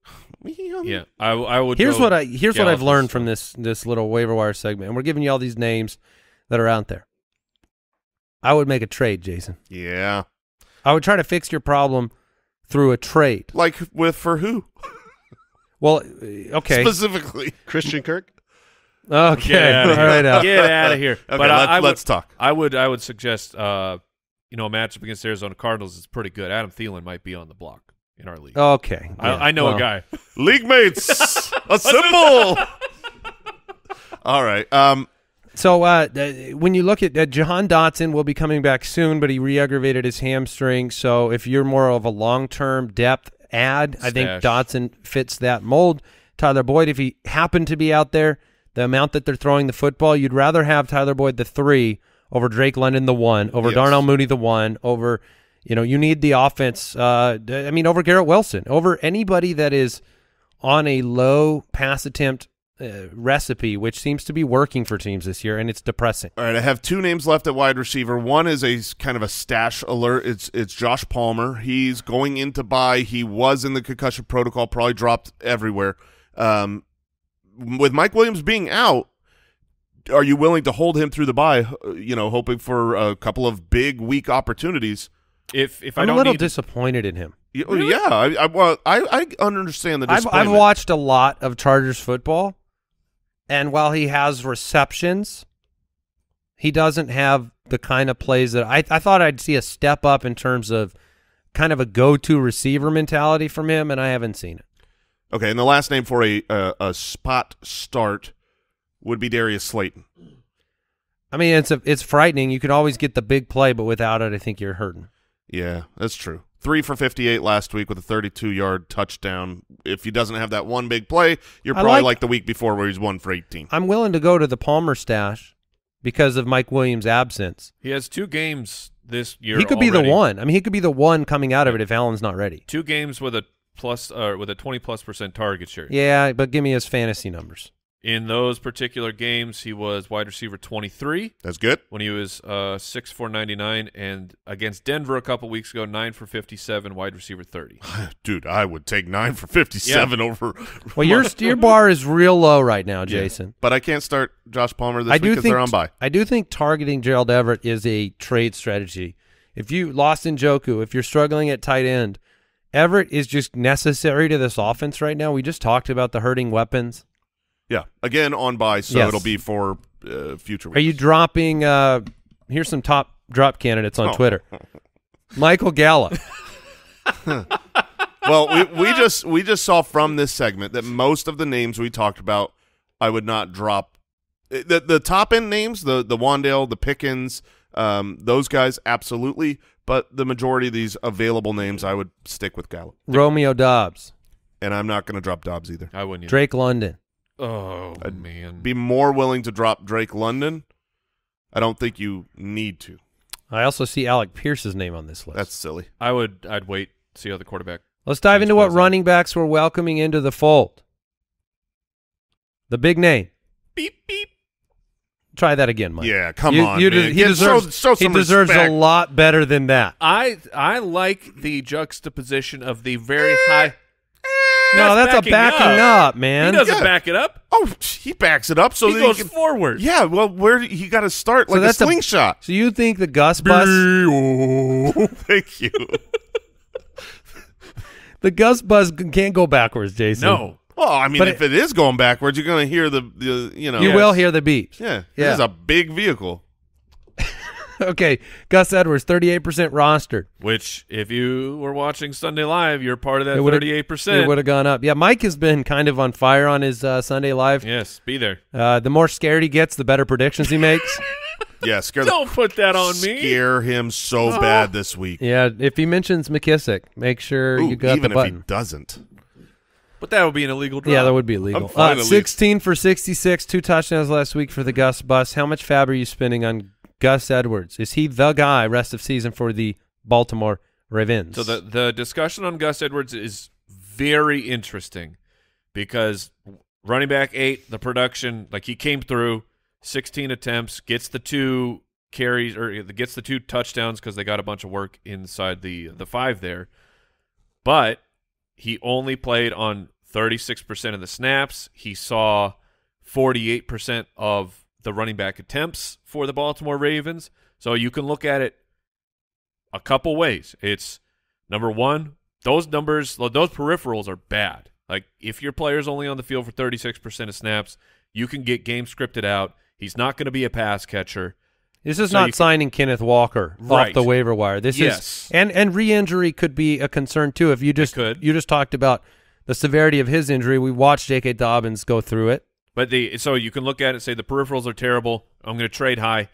Yeah, I would. Here's what I've learned from this little waiver wire segment, and we're giving you all these names that are out there. I would make a trade, Jason. Yeah, I would try to fix your problem through a trade, like for who. Well, okay. Specifically, Christian Kirk. Okay, get out of here. Okay, but let's talk. I would suggest, you know, a matchup against the Arizona Cardinals is pretty good. Adam Thielen might be on the block in our league. Okay, yeah, I know a guy. League mates, assemble. All right. So when you look at Jahan Dotson, will be coming back soon, but he re-aggravated his hamstring. So if you're more of a long-term depth stash. I think Dotson fits that mold. Tyler Boyd, if he happened to be out there, the amount that they're throwing the football, you'd rather have Tyler Boyd the 3 over Drake London the 1 over Darnell Mooney the 1 over, you know, you need the offense. I mean, over Garrett Wilson, over anybody that is on a low pass attempt recipe, which seems to be working for teams this year, and it's depressing. All right, I have two names left at wide receiver. One is a kind of a stash alert. It's Josh Palmer. He's going into bye. He was in the concussion protocol, probably dropped everywhere. With Mike Williams being out, are you willing to hold him through the bye? You know, hoping for a couple of big week opportunities. If I'm a little disappointed in him. Really? Yeah, I understand the disappointment. I've watched a lot of Chargers football. And while he has receptions, he doesn't have the kind of plays that I thought I'd see a step up in terms of kind of a go-to receiver mentality from him, and I haven't seen it. Okay, and the last name for a spot start would be Darius Slayton. I mean, it's frightening. You can always get the big play, but without it, I think you're hurting. Yeah, that's true. 3 for 58 last week with a 32-yard touchdown. If he doesn't have that one big play, you're probably like the week before where he's 1 for 18. I'm willing to go to the Palmer stash because of Mike Williams' absence. He has 2 games this year. He could be the one. I mean, he could be the one coming out of it if Allen's not ready. 2 games with a plus, with a 20+% target share. Yeah, but give me his fantasy numbers. In those particular games, he was wide receiver 23. That's good. When he was 6 for 99, and against Denver a couple weeks ago, 9 for 57, wide receiver 30. Dude, I would take 9 for 57 over. Well, your bar is real low right now, Jason. Yeah. But I can't start Josh Palmer this week because they're on bye. I do think targeting Gerald Everett is a trade strategy. If you lost Njoku, if you're struggling at tight end, Everett is just necessary to this offense right now. We just talked about the hurting weapons. Yeah, again on bye, so it'll be for future weeks. Are you dropping here's some top drop candidates on Twitter. Michael Gallup. Well, we just saw from this segment that most of the names we talked about, I would not drop. The top end names, the Wan'Dale, the Pickens, those guys absolutely, but the majority of these available names I would stick with Gallup. Romeo Doubs. And I'm not going to drop Doubs either. I wouldn't either. Drake London. Oh, I'd be more willing to drop Drake London. I don't think you need to. I also see Alec Pierce's name on this list. That's silly. I'd wait, see how the quarterback. Let's dive into what running backs we're welcoming into the fold. The big name. Beep, beep. Try that again, Mike. Yeah, come on, man. He deserves a lot better than that. I like the juxtaposition of the very high... No, that's a backing up, man. He doesn't back it up. Oh, he backs it up. So he goes forward. Yeah, well, he got to start like a slingshot. So you think the Gus Bus? Thank you. The Gus Bus can't go backwards, Jason. No. Well, I mean, if it is going backwards, you're going to hear the you know. You will hear the beeps. Yeah, yeah. It is a big vehicle. Okay, Gus Edwards, 38% rostered. Which, if you were watching Sunday Live, you're part of that 38%. It would have gone up. Yeah, Mike has been kind of on fire on his Sunday Live. Yes, be there. The more scared he gets, the better predictions he makes. Yeah, don't put that on me. Scare him so bad this week. Yeah, if he mentions McKissick, make sure you got the button. Even if he doesn't. But that would be an illegal drop. Yeah, that would be illegal. 16 for 66, 2 touchdowns last week for the Gus Bus. How much fab are you spending on Gus Edwards? Is he the guy rest of season for the Baltimore Ravens? So the discussion on Gus Edwards is very interesting because running back 8, the production, like he came through 16 attempts, gets the 2 carries or gets the 2 touchdowns because they got a bunch of work inside the 5 there. But he only played on 36% of the snaps. He saw 48% of the running back attempts for the Baltimore Ravens. So you can look at it a couple ways. It's number one, those numbers, those peripherals are bad. Like if your player's only on the field for 36% of snaps, you can get game scripted out. He's not going to be a pass catcher. This is not signing Kenneth Walker off the waiver wire. This is and re-injury could be a concern too. If you just talked about the severity of his injury, we watched J.K. Dobbins go through it. But so you can look at it and say the peripherals are terrible. I'm going to trade high.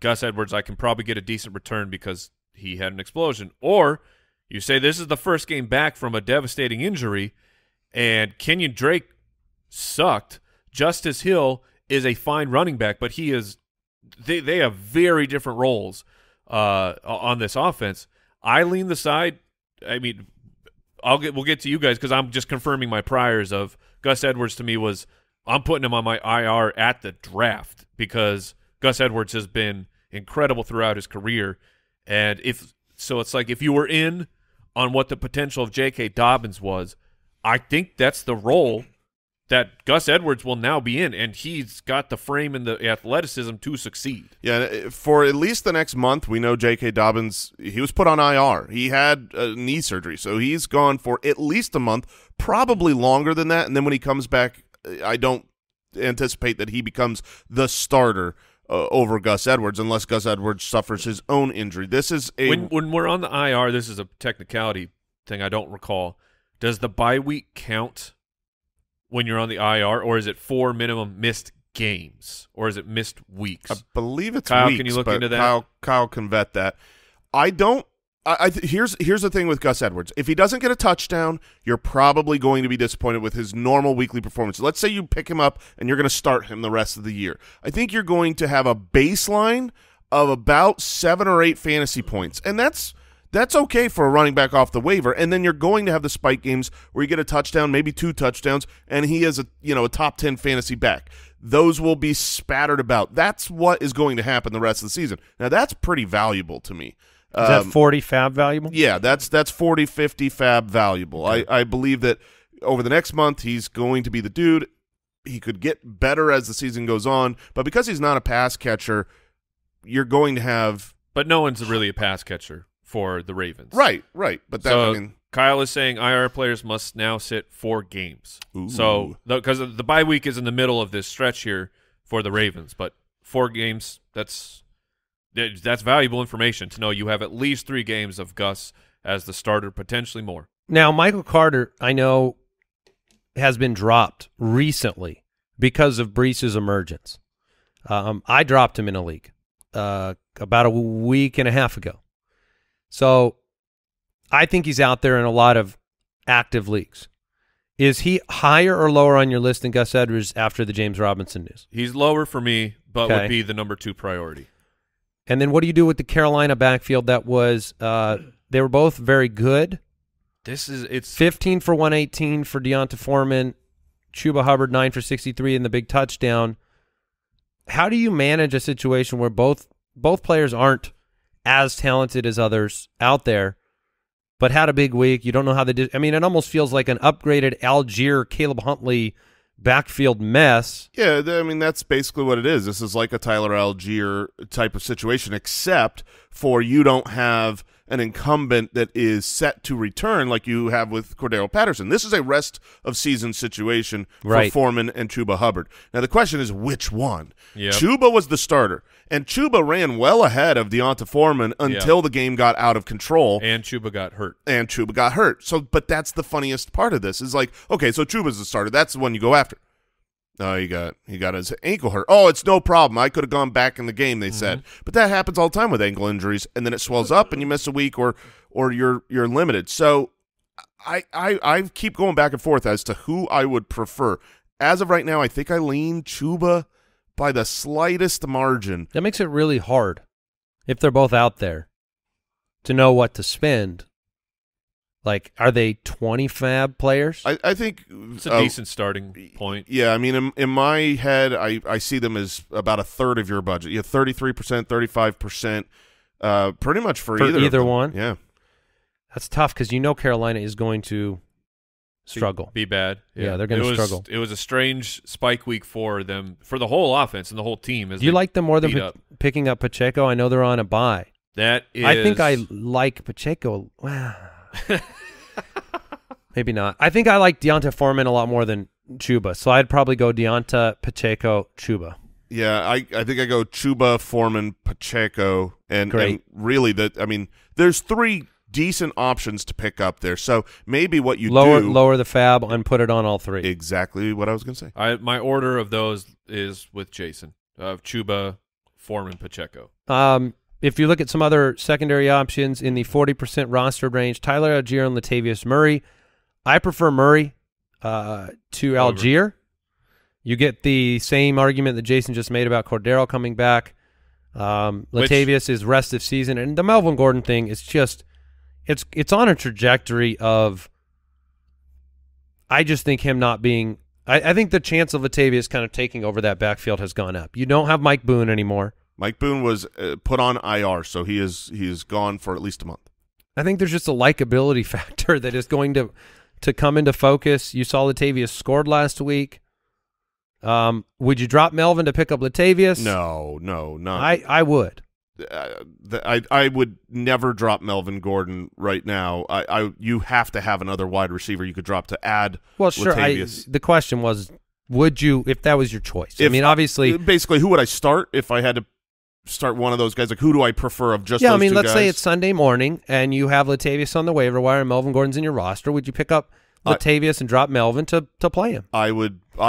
Gus Edwards, I can probably get a decent return because he had an explosion. Or you say this is the first game back from a devastating injury, and Kenyon Drake sucked. Justice Hill is a fine running back, but he is they have very different roles on this offense. I lean the side. I mean, we'll get to you guys because I'm just confirming my priors of Gus Edwards. To me, was I'm putting him on my IR at the draft because Gus Edwards has been incredible throughout his career, and it's like if you were in on what the potential of J.K. Dobbins was, I think that's the role that Gus Edwards will now be in, and he's got the frame and the athleticism to succeed. Yeah, for at least the next month, we know J.K. Dobbins, he was put on IR. He had knee surgery, so he's gone for at least a month, probably longer than that, and then when he comes back, I don't anticipate that he becomes the starter over Gus Edwards unless Gus Edwards suffers his own injury. This is a when we're on the IR, this is a technicality thing I don't recall. Does the bye week count when you're on the IR, or is it 4 minimum missed games, or is it missed weeks? I believe it's Kyle, weeks, can you look into that? Kyle can vet that. I don't. Here's the thing with Gus Edwards. If he doesn't get a touchdown, you're probably going to be disappointed with his normal weekly performance. Let's say you pick him up and you're going to start him the rest of the year. I think you're going to have a baseline of about 7 or 8 fantasy points, and that's okay for a running back off the waiver, and then you're going to have the spike games where you get a touchdown, maybe 2 touchdowns, and he is a top 10 fantasy back. Those will be spattered about. That's what is going to happen the rest of the season. Now, that's pretty valuable to me. Is that 40 fab valuable? Yeah, that's 40, 50 fab valuable. Okay. I believe that over the next month he's going to be the dude. He could get better as the season goes on, but because he's not a pass catcher, you're going to have – But no one's really a pass catcher for the Ravens. Right. But that, so I mean, Kyle is saying IR players must now sit 4 games. Ooh. So because the bye week is in the middle of this stretch here for the Ravens, but 4 games, that's valuable information to know you have at least 3 games of Gus as the starter, potentially more. Now, Michael Carter, I know, has been dropped recently because of Breece's emergence. I dropped him in a league about a week and a half ago. So I think he's out there in a lot of active leagues. Is he higher or lower on your list than Gus Edwards after the James Robinson news? He's lower for me, but would be the number 2 priority. And then what do you do with the Carolina backfield that was they were both very good. This is 15 for 118 for Deonta Foreman, Chuba Hubbard 9 for 63 in the big touchdown. How do you manage a situation where both players aren't as talented as others out there, but had a big week? You don't know how they did. I mean, it almost feels like an upgraded Algier, Caleb Huntley backfield mess. Yeah, I mean, that's basically what it is. This is like a Tyler Algier type of situation, except for you don't have an incumbent that is set to return like you have with Cordero Patterson. This is a rest-of-season situation for Foreman and Chuba Hubbard. Now, the question is which one? Yep. Chuba was the starter, and Chuba ran well ahead of Deonta Foreman until the game got out of control. And Chuba got hurt. So, but that's the funniest part of this. Is like, okay, so Chuba's the starter. That's the one you go after. Oh, he got his ankle hurt. Oh, it's no problem. I could have gone back in the game, they said. But that happens all the time with ankle injuries, and then it swells up and you miss a week or you're limited. So I keep going back and forth as to who I would prefer. As of right now, I think I lean Chuba by the slightest margin. That makes it really hard if they're both out there to know what to spend. Like, are they 20 fab players? I think it's a decent starting point. Yeah, I mean, in my head, I see them as about a third of your budget. You have 33%, 35%, pretty much for either one. Yeah, that's tough because you know Carolina is going to struggle, be bad. Yeah, they're going to struggle. It was a strange spike week for them, for the whole offense and the whole team. Do you like them more than picking up Pacheco? I know they're on a bye. That is, I think I like Pacheco. Wow. Maybe not. I think I like Deonta Foreman a lot more than Chuba, so I'd probably go Deonta, Pacheco, Chuba. Yeah, I think I go Chuba, Foreman, Pacheco, and really there's 3 decent options to pick up there. So maybe what you lower the fab and put it on all 3. Exactly what I was going to say. My order of those is with Jason of Chuba, Foreman, Pacheco. If you look at some other secondary options in the 40% rostered range, Tyler Algier and Latavius Murray. I prefer Murray to Algier. You get the same argument that Jason just made about Cordero coming back. Latavius is rest of season, and the Melvin Gordon thing is just it's on a trajectory of. I just think him not being. I think the chance of Latavius kind of taking over that backfield has gone up. You don't have Mike Boone anymore. Mike Boone was put on IR, so he is gone for at least a month. I think there's just a likability factor that is going to come into focus. You saw Latavius scored last week. Would you drop Melvin to pick up Latavius? No. I would. I would never drop Melvin Gordon right now. You have to have another wide receiver you could drop to add. Well, sure. The question was, would you, if that was your choice? I mean, obviously, basically, who would I start if I had to start one of those guys? Like, who do I prefer of just? Yeah, those I mean, let's say it's Sunday morning and you have Latavius on the waiver wire and Melvin Gordon's in your roster. Would you pick up Latavius and drop Melvin to play him? I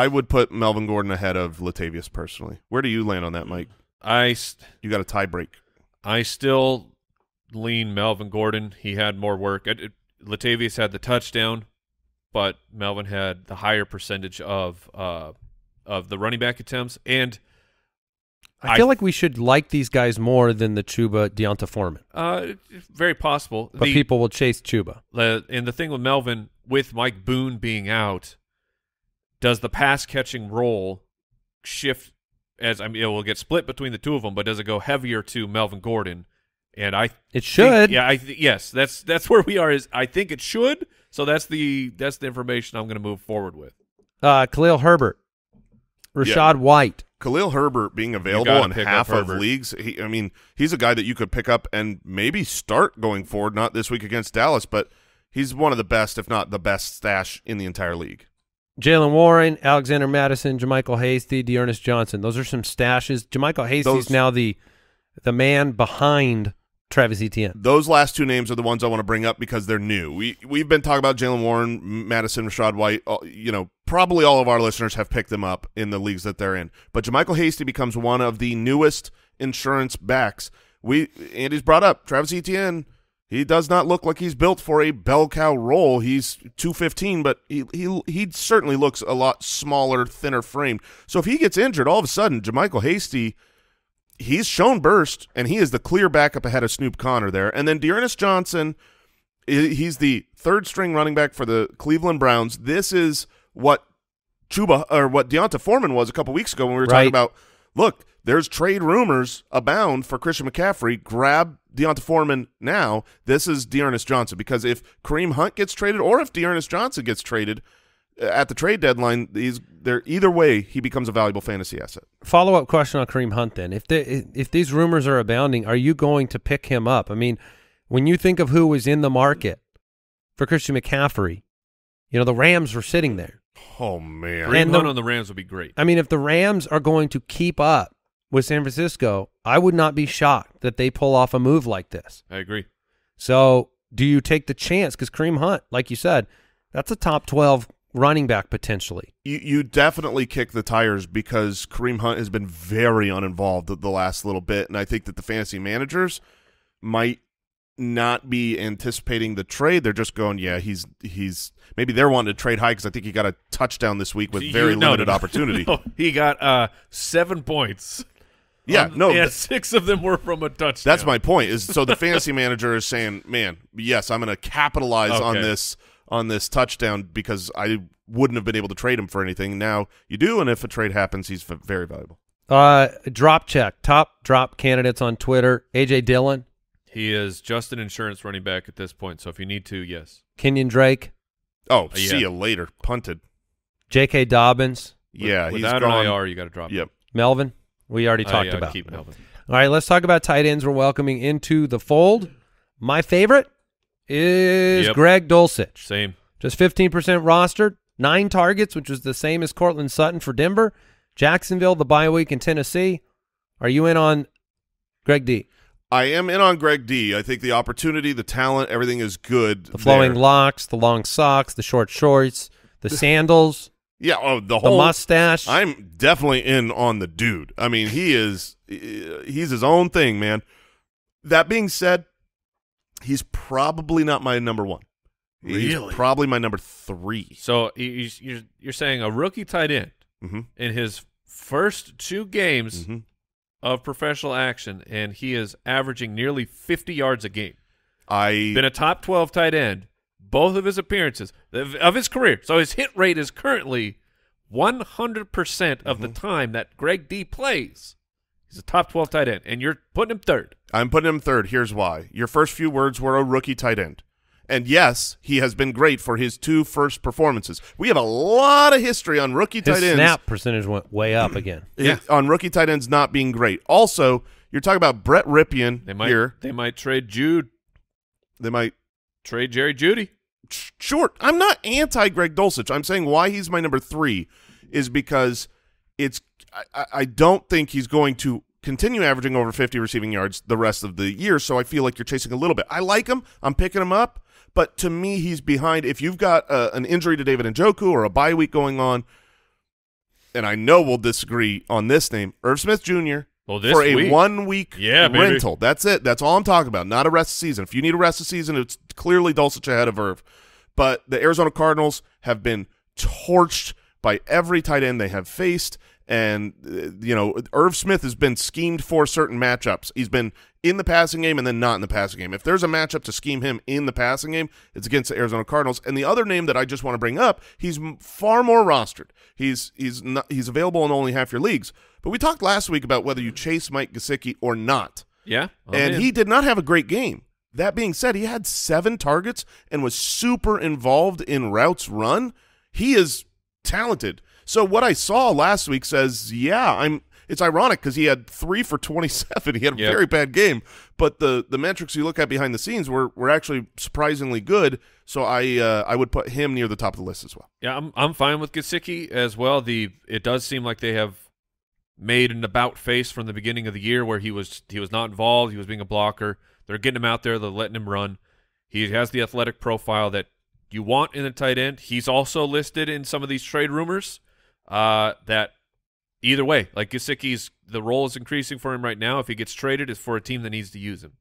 would put Melvin Gordon ahead of Latavius personally. Where do you land on that, Mike? You got a tie break. I still lean Melvin Gordon. He had more work. Latavius had the touchdown, but Melvin had the higher percentage of the running back attempts. And I feel like we should like these guys more than the Chuba Deonta Foreman. Very possible. But people will chase Chuba. And the thing with Melvin, with Mike Boone being out, does the pass-catching role shift? I mean, it will get split between the two of them, but does it go heavier to Melvin Gordon? And it should. Yeah, yes, that's where we are. I think it should. So that's the information I'm going to move forward with. Khalil Herbert, Rachaad White, Khalil Herbert being available in half of leagues. I mean, he's a guy that you could pick up and maybe start going forward. Not this week against Dallas, but he's one of the best, if not the best, stash in the entire league. Jalen Warren, Alexander Madison, Jermichael Hasty, Dearness Johnson. Those are some stashes. Jermichael Hasty's now the man behind Travis Etienne. Those last two names are the ones I want to bring up because they're new. We've been talking about Jalen Warren, Madison, Rachaad White. You know, probably all of our listeners have picked them up in the leagues that they're in. But Jermichael Hasty becomes one of the newest insurance backs. Andy's brought up Travis Etienne. He does not look like he's built for a bell cow role. He's 215, but he certainly looks a lot smaller, thinner framed. So if he gets injured, all of a sudden, Jermichael Hasty, he's shown burst, and he is the clear backup ahead of Snoop Connor there. And then Dearness Johnson, he's the third-string running back for the Cleveland Browns. This is what what Deonta Foreman was a couple weeks ago when we were talking about, look, there's trade rumors abound for Christian McCaffrey. Grab Deonta Foreman now. This is Dearness Johnson, because if Kareem Hunt gets traded or if Dearness Johnson gets traded at the trade deadline, either way he becomes a valuable fantasy asset. Follow up question on Kareem Hunt then: if these rumors are abounding, are you going to pick him up? I mean, when you think of who was in the market for Christian McCaffrey, you know the Rams were sitting there. Oh man, Kareem Hunt on the Rams would be great. I mean, if the Rams are going to keep up with San Francisco, I would not be shocked that they pull off a move like this. I agree. So do you take the chance? Because Kareem Hunt, like you said, that's a top 12 running back potentially. You definitely kick the tires because Kareem Hunt has been very uninvolved the last little bit, and I think that the fantasy managers might not be anticipating the trade. They're just going, yeah, he's maybe they're wanting to trade high because I think he got a touchdown this week with very limited opportunity. No, he got 7 points. Yeah, yeah, 6 of them were from a touchdown. That's my point. So the fantasy manager is saying, "Man, yes, I'm going to capitalize on this touchdown because I wouldn't have been able to trade him for anything. Now you do, and if a trade happens, he's very valuable." Drop check top drop candidates on Twitter. AJ Dillon. He is just an insurance running back at this point. So if you need to, yes. Kenyon Drake. Oh, yeah. See you later. Punted. J.K. Dobbins. Yeah, without he's gone. An IR, you got to drop. Yep. Him. Melvin. We already talked about. Keep Melvin. All right, let's talk about tight ends we're welcoming into the fold. My favorite is Greg Dulcich. Same. Just 15% rostered, 9 targets, which was the same as Cortland Sutton for Denver, Jacksonville, the bye week in Tennessee. Are you in on Greg D? I am in on Greg D. I think the opportunity, the talent, everything is good. The flowing locks, the long socks, the short shorts, the sandals. Yeah, the mustache. I'm definitely in on the dude. I mean, he's his own thing, man. That being said, he's probably not my number one. Really? He's probably my number 3. So you're saying a rookie tight end in his first two games of professional action, and he is averaging nearly 50 yards a game. Been a top 12 tight end, both of his appearances of his career. So his hit rate is currently 100% of the time that Greg D plays. He's a top 12 tight end, and you're putting him third. I'm putting him third. Here's why. Your first few words were a rookie tight end. And, yes, he has been great for his two first performances. We have a lot of history on rookie tight ends. His snap percentage went way up again. Yeah. On rookie tight ends not being great. Also, you're talking about Brett Rypien here. They might trade Jude. They might trade Jerry Jeudy. Sure. I'm not anti-Greg Dulcich. I'm saying why he's my number three is because it's I don't think he's going to continue averaging over 50 receiving yards the rest of the year, so I feel like you're chasing a little bit. I like him. I'm picking him up. But to me, he's behind. If you've got an injury to David Njoku or a bye week going on, and I know we'll disagree on this name, Irv Smith Jr. For a one-week rental. Baby. That's it. That's all I'm talking about, not a rest of season. If you need a rest of season, it's clearly Dulcich ahead of Irv. But the Arizona Cardinals have been torched by every tight end they have faced. And, you know, Irv Smith has been schemed for certain matchups. He's been in the passing game and then not in the passing game. If there's a matchup to scheme him in the passing game, it's against the Arizona Cardinals. And the other name that I just want to bring up, he's far more rostered. He's available in only half your leagues. But we talked last week about whether you chase Mike Gesicki or not. Yeah. And he did not have a great game. That being said, he had 7 targets and was super involved in routes run. He is talented. So what I saw last week says, yeah, it's ironic because he had 3 for 27. He had a very bad game, but the metrics you look at behind the scenes were actually surprisingly good. So I would put him near the top of the list as well. Yeah, I'm fine with Gesicki as well. It does seem like they have made an about face from the beginning of the year where he was not involved. He was being a blocker. They're getting him out there. They're letting him run. He has the athletic profile that you want in a tight end. He's also listed in some of these trade rumors. That either way, like Gesicki's, the role is increasing for him right now. If he gets traded, it's for a team that needs to use him.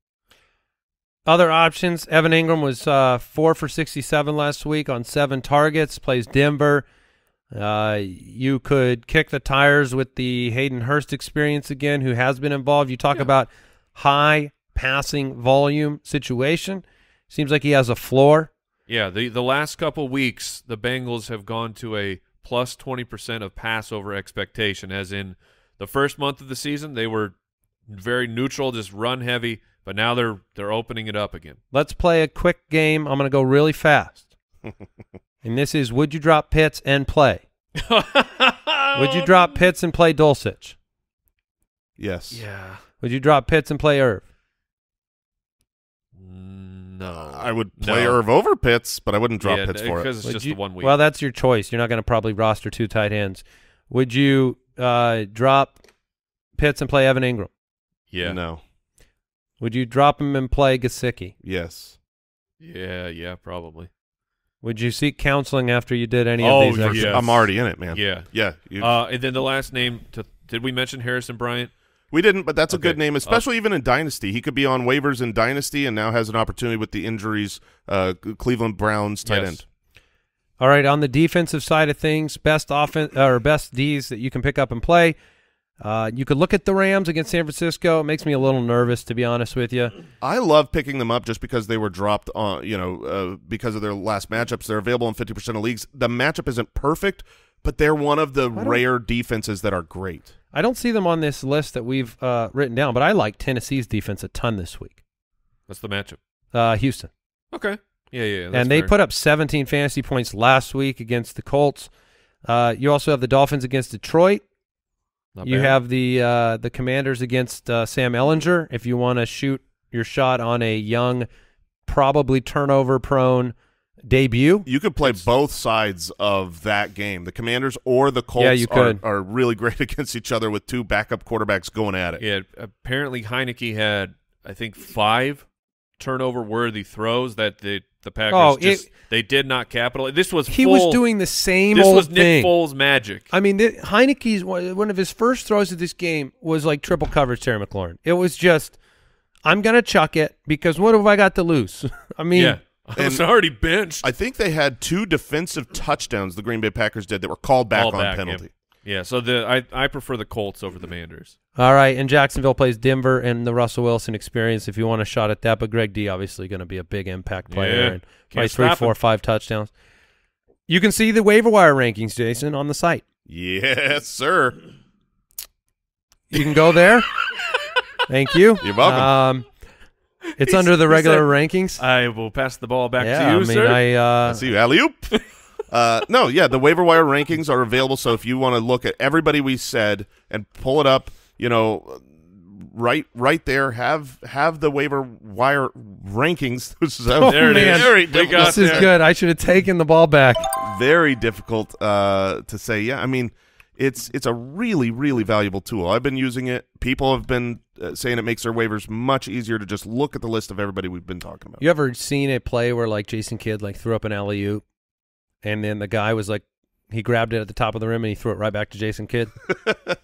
Other options, Evan Ingram was 4 for 67 last week on 7 targets, plays Denver. You could kick the tires with the Hayden Hurst experience again, who has been involved. You talk about high passing volume situation. Seems like he has a floor. Yeah, the last couple weeks, the Bengals have gone to a plus 20% of pass over expectation, as in the first month of the season, they were very neutral, just run heavy, but now they're opening it up again. Let's play a quick game. I'm going to go really fast. And this is, would you drop Pitts and play? Would you drop Pitts and play Dulcich? Yes. Yeah. Would you drop Pitts and play Irv? No, I would play Irv over Pitts, but I wouldn't drop Pitts for it. Because it's just the 1 week. Well, that's your choice. You're not going to probably roster 2 tight ends. Would you drop Pitts and play Evan Ingram? Yeah. No. Would you drop him and play Gesicki? Yes. Yeah, probably. Would you seek counseling after you did any of these? Oh, yes. I'm already in it, man. Yeah. And then the last name, did we mention Harrison Bryant? We didn't, but that's a good name, especially even in Dynasty. He could be on waivers in Dynasty and now has an opportunity with the injuries, Cleveland Browns tight end. All right, on the defensive side of things, best Ds that you can pick up and play. You could look at the Rams against San Francisco. It makes me a little nervous, to be honest with you. I love picking them up just because they were dropped on, because of their last matchups. They're available in 50% of leagues. The matchup isn't perfect, but they're one of the rare defenses that are great. I don't see them on this list that we've written down, but I like Tennessee's defense a ton this week. What's the matchup? Houston. Okay. Yeah. And they put up 17 fantasy points last week against the Colts. You also have the Dolphins against Detroit. You have the Commanders against Sam Ehlinger. If you want to shoot your shot on a young, probably turnover-prone debut. You could play both sides of that game. The Commanders or the Colts are really great against each other with two backup quarterbacks going at it. Yeah, apparently Heineke had, I think, 5 turnover-worthy throws that the Packers they did not capitalize. This was was doing the same old thing. This was Nick Foles' magic. I mean, Heineke's one of his first throws of this game was like triple coverage Terry McLaurin. It was just, I'm going to chuck it because what have I got to lose? I mean... Yeah. I was already benched. I think they had 2 defensive touchdowns, the Green Bay Packers did, that were called back on penalty. Yeah, so I prefer the Colts over the Manders. All right, and Jacksonville plays Denver and the Russell Wilson experience if you want a shot at that. But Greg D obviously going to be a big impact player. Yeah. And probably three, four, five touchdowns. You can see the waiver wire rankings, Jason, on the site. Yes, sir. You can go there. Thank you. You're welcome. It's under the regular rankings. I will pass the ball back to you, sir. I see you, alley-oop. No, yeah, the waiver wire rankings are available, so if you want to look at everybody we said and pull it up, you know, right there, have the waiver wire rankings. So, there it is. Very difficult. This is good. I should have taken the ball back. Very difficult to say. Yeah, I mean, it's a really, really valuable tool. I've been using it. People have been saying it makes their waivers much easier to just look at the list of everybody we've been talking about. You ever seen a play where, like, Jason Kidd, like, threw up an alley-oop? And then the guy was like, he grabbed it at the top of the rim and he threw it right back to Jason Kidd.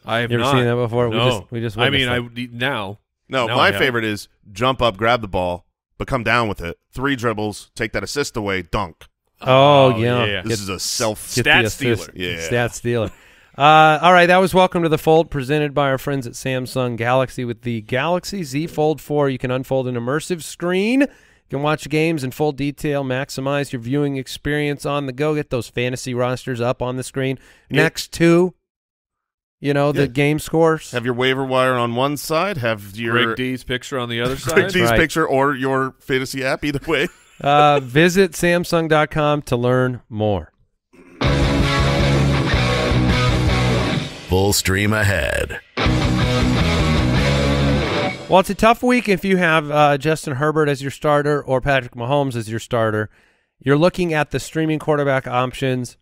I have never seen that before. No. We just I mean, now my favorite is jump up, grab the ball, but come down with it. 3 dribbles, take that assist away, dunk. Oh, yeah. This is a stat stealer. Yeah. Stat stealer. All right, that was Welcome to the Fold, presented by our friends at Samsung Galaxy with the Galaxy Z Fold 4. You can unfold an immersive screen. You can watch games in full detail, maximize your viewing experience on the go, get those fantasy rosters up on the screen next to, you know, the game scores. Have your waiver wire on one side, have your Greg D's picture on the other side. Greg D's picture or your fantasy app, either way. Visit Samsung.com to learn more. Full stream ahead. Well, it's a tough week if you have Justin Herbert as your starter or Patrick Mahomes as your starter. You're looking at the streaming quarterback options.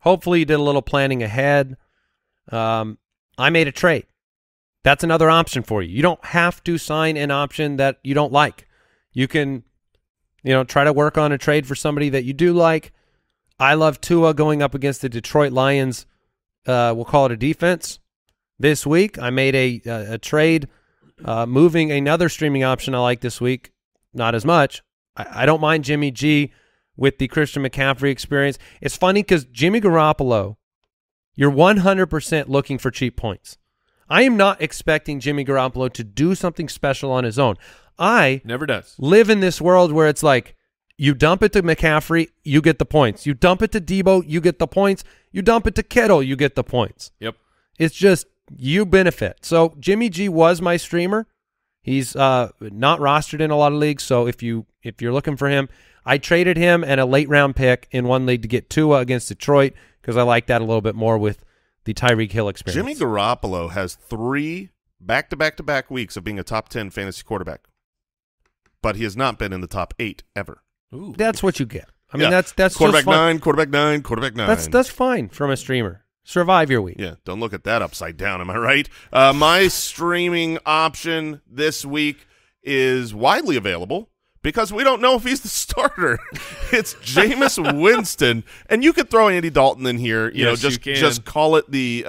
Hopefully you did a little planning ahead. I made a trade. That's another option for you. You don't have to sign an option that you don't like. You can, you know, try to work on a trade for somebody that you do like. I love Tua going up against the Detroit Lions. We'll call it a defense. This week I made a trade. Moving another streaming option I like this week, not as much. I don't mind Jimmy G with the Christian McCaffrey experience. It's funny because Jimmy Garoppolo, you're 100% looking for cheap points. I am not expecting Jimmy Garoppolo to do something special on his own. I never does. Live in this world where it's like you dump it to McCaffrey, you get the points. You dump it to Debo, you get the points. You dump it to Kittle, you get the points. Yep. It's just you benefit. So Jimmy G was my streamer. He's not rostered in a lot of leagues, so if you're looking for him, I traded him and a late-round pick in one league to get Tua against Detroit because I like that a little bit more with the Tyreek Hill experience. Jimmy Garoppolo has 3 back-to-back-to-back weeks of being a top 10 fantasy quarterback, but he has not been in the top 8 ever. Ooh. That's what you get. I mean, that's quarterback just fun. 9, quarterback 9, quarterback 9. That's fine from a streamer. Survive your week. Yeah, don't look at that upside down. Am I right? My streaming option this week is widely available because we don't know if he's the starter. It's Jameis Winston, and you could throw Andy Dalton in here. You know, just call it the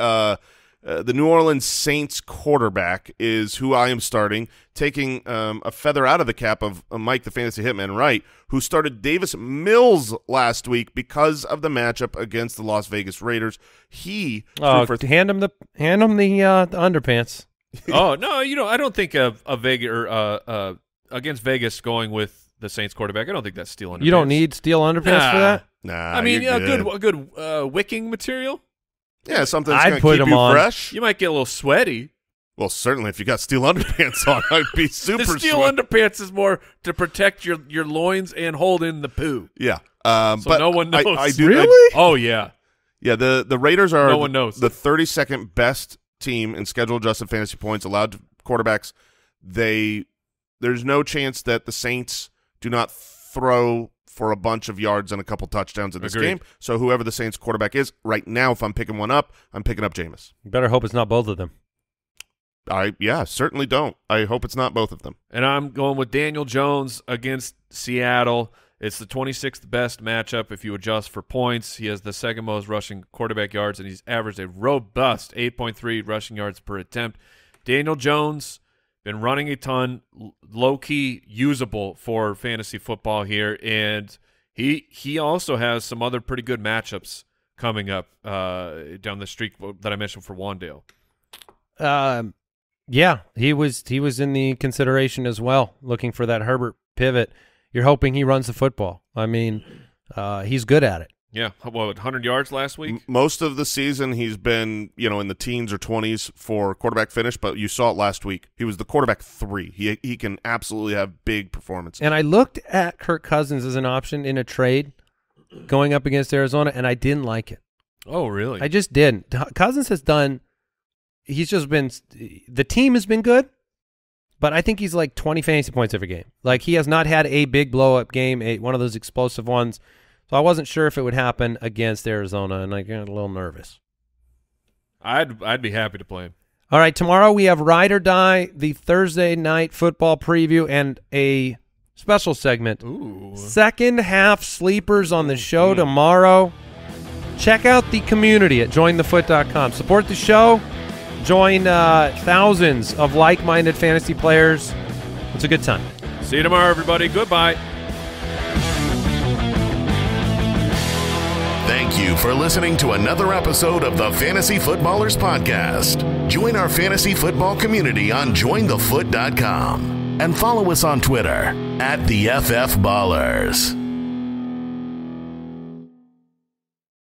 New Orleans Saints quarterback is who I am starting, taking a feather out of the cap of Mike the Fantasy Hitman Wright, who started Davis Mills last week because of the matchup against the Las Vegas Raiders. He hand him the underpants. Oh no, you know, I don't think against Vegas going with the Saints quarterback, I don't think that's steel underpants. You don't need steel underpants for that. Nah, I mean, good wicking material. Yeah, something that's going to keep you fresh. You might get a little sweaty. Well, certainly if you got steel underpants on, I'd be super sweaty. The steel underpants is more to protect your loins and hold in the poo. Yeah. So but no one knows. Really? Oh, yeah. Yeah, the Raiders are the 32nd best team in schedule-adjusted fantasy points allowed to quarterbacks. There's no chance that the Saints do not throw for a bunch of yards and a couple touchdowns in this game. So whoever the Saints quarterback is right now, if I'm picking one up, I'm picking up Jameis. You better hope it's not both of them. Yeah, certainly don't. I hope it's not both of them. And I'm going with Daniel Jones against Seattle. It's the 26th best matchup if you adjust for points. He has the second most rushing quarterback yards, and he's averaged a robust 8.3 rushing yards per attempt. Daniel Jones, been running a ton, low-key usable for fantasy football here, and he also has some other pretty good matchups coming up down the streak that I mentioned for Wan'Dale. Yeah, he was in the consideration as well, looking for that Herbert pivot. You're hoping he runs the football. I mean, he's good at it. Yeah, what, 100 yards last week? Most of the season he's been, you know, in the teens or 20s for quarterback finish, but you saw it last week. He was the quarterback 3. He can absolutely have big performances. And I looked at Kirk Cousins as an option in a trade going up against Arizona, and I didn't like it. Oh, really? I just didn't. Cousins has done – he's just been – the team has been good, but I think he's like 20 fantasy points every game. Like, he has not had a big blow-up game, one of those explosive ones. So I wasn't sure if it would happen against Arizona, and I got a little nervous. I'd be happy to play him. All right, tomorrow we have Ride or Die, the Thursday night football preview, and a special segment. Ooh. Second half sleepers on the show tomorrow. Check out the community at jointhefoot.com. Support the show. Join thousands of like-minded fantasy players. It's a good time. See you tomorrow, everybody. Goodbye. Thank you for listening to another episode of the Fantasy Footballers Podcast. Join our fantasy football community on jointhefoot.com and follow us on Twitter @theFFBallers.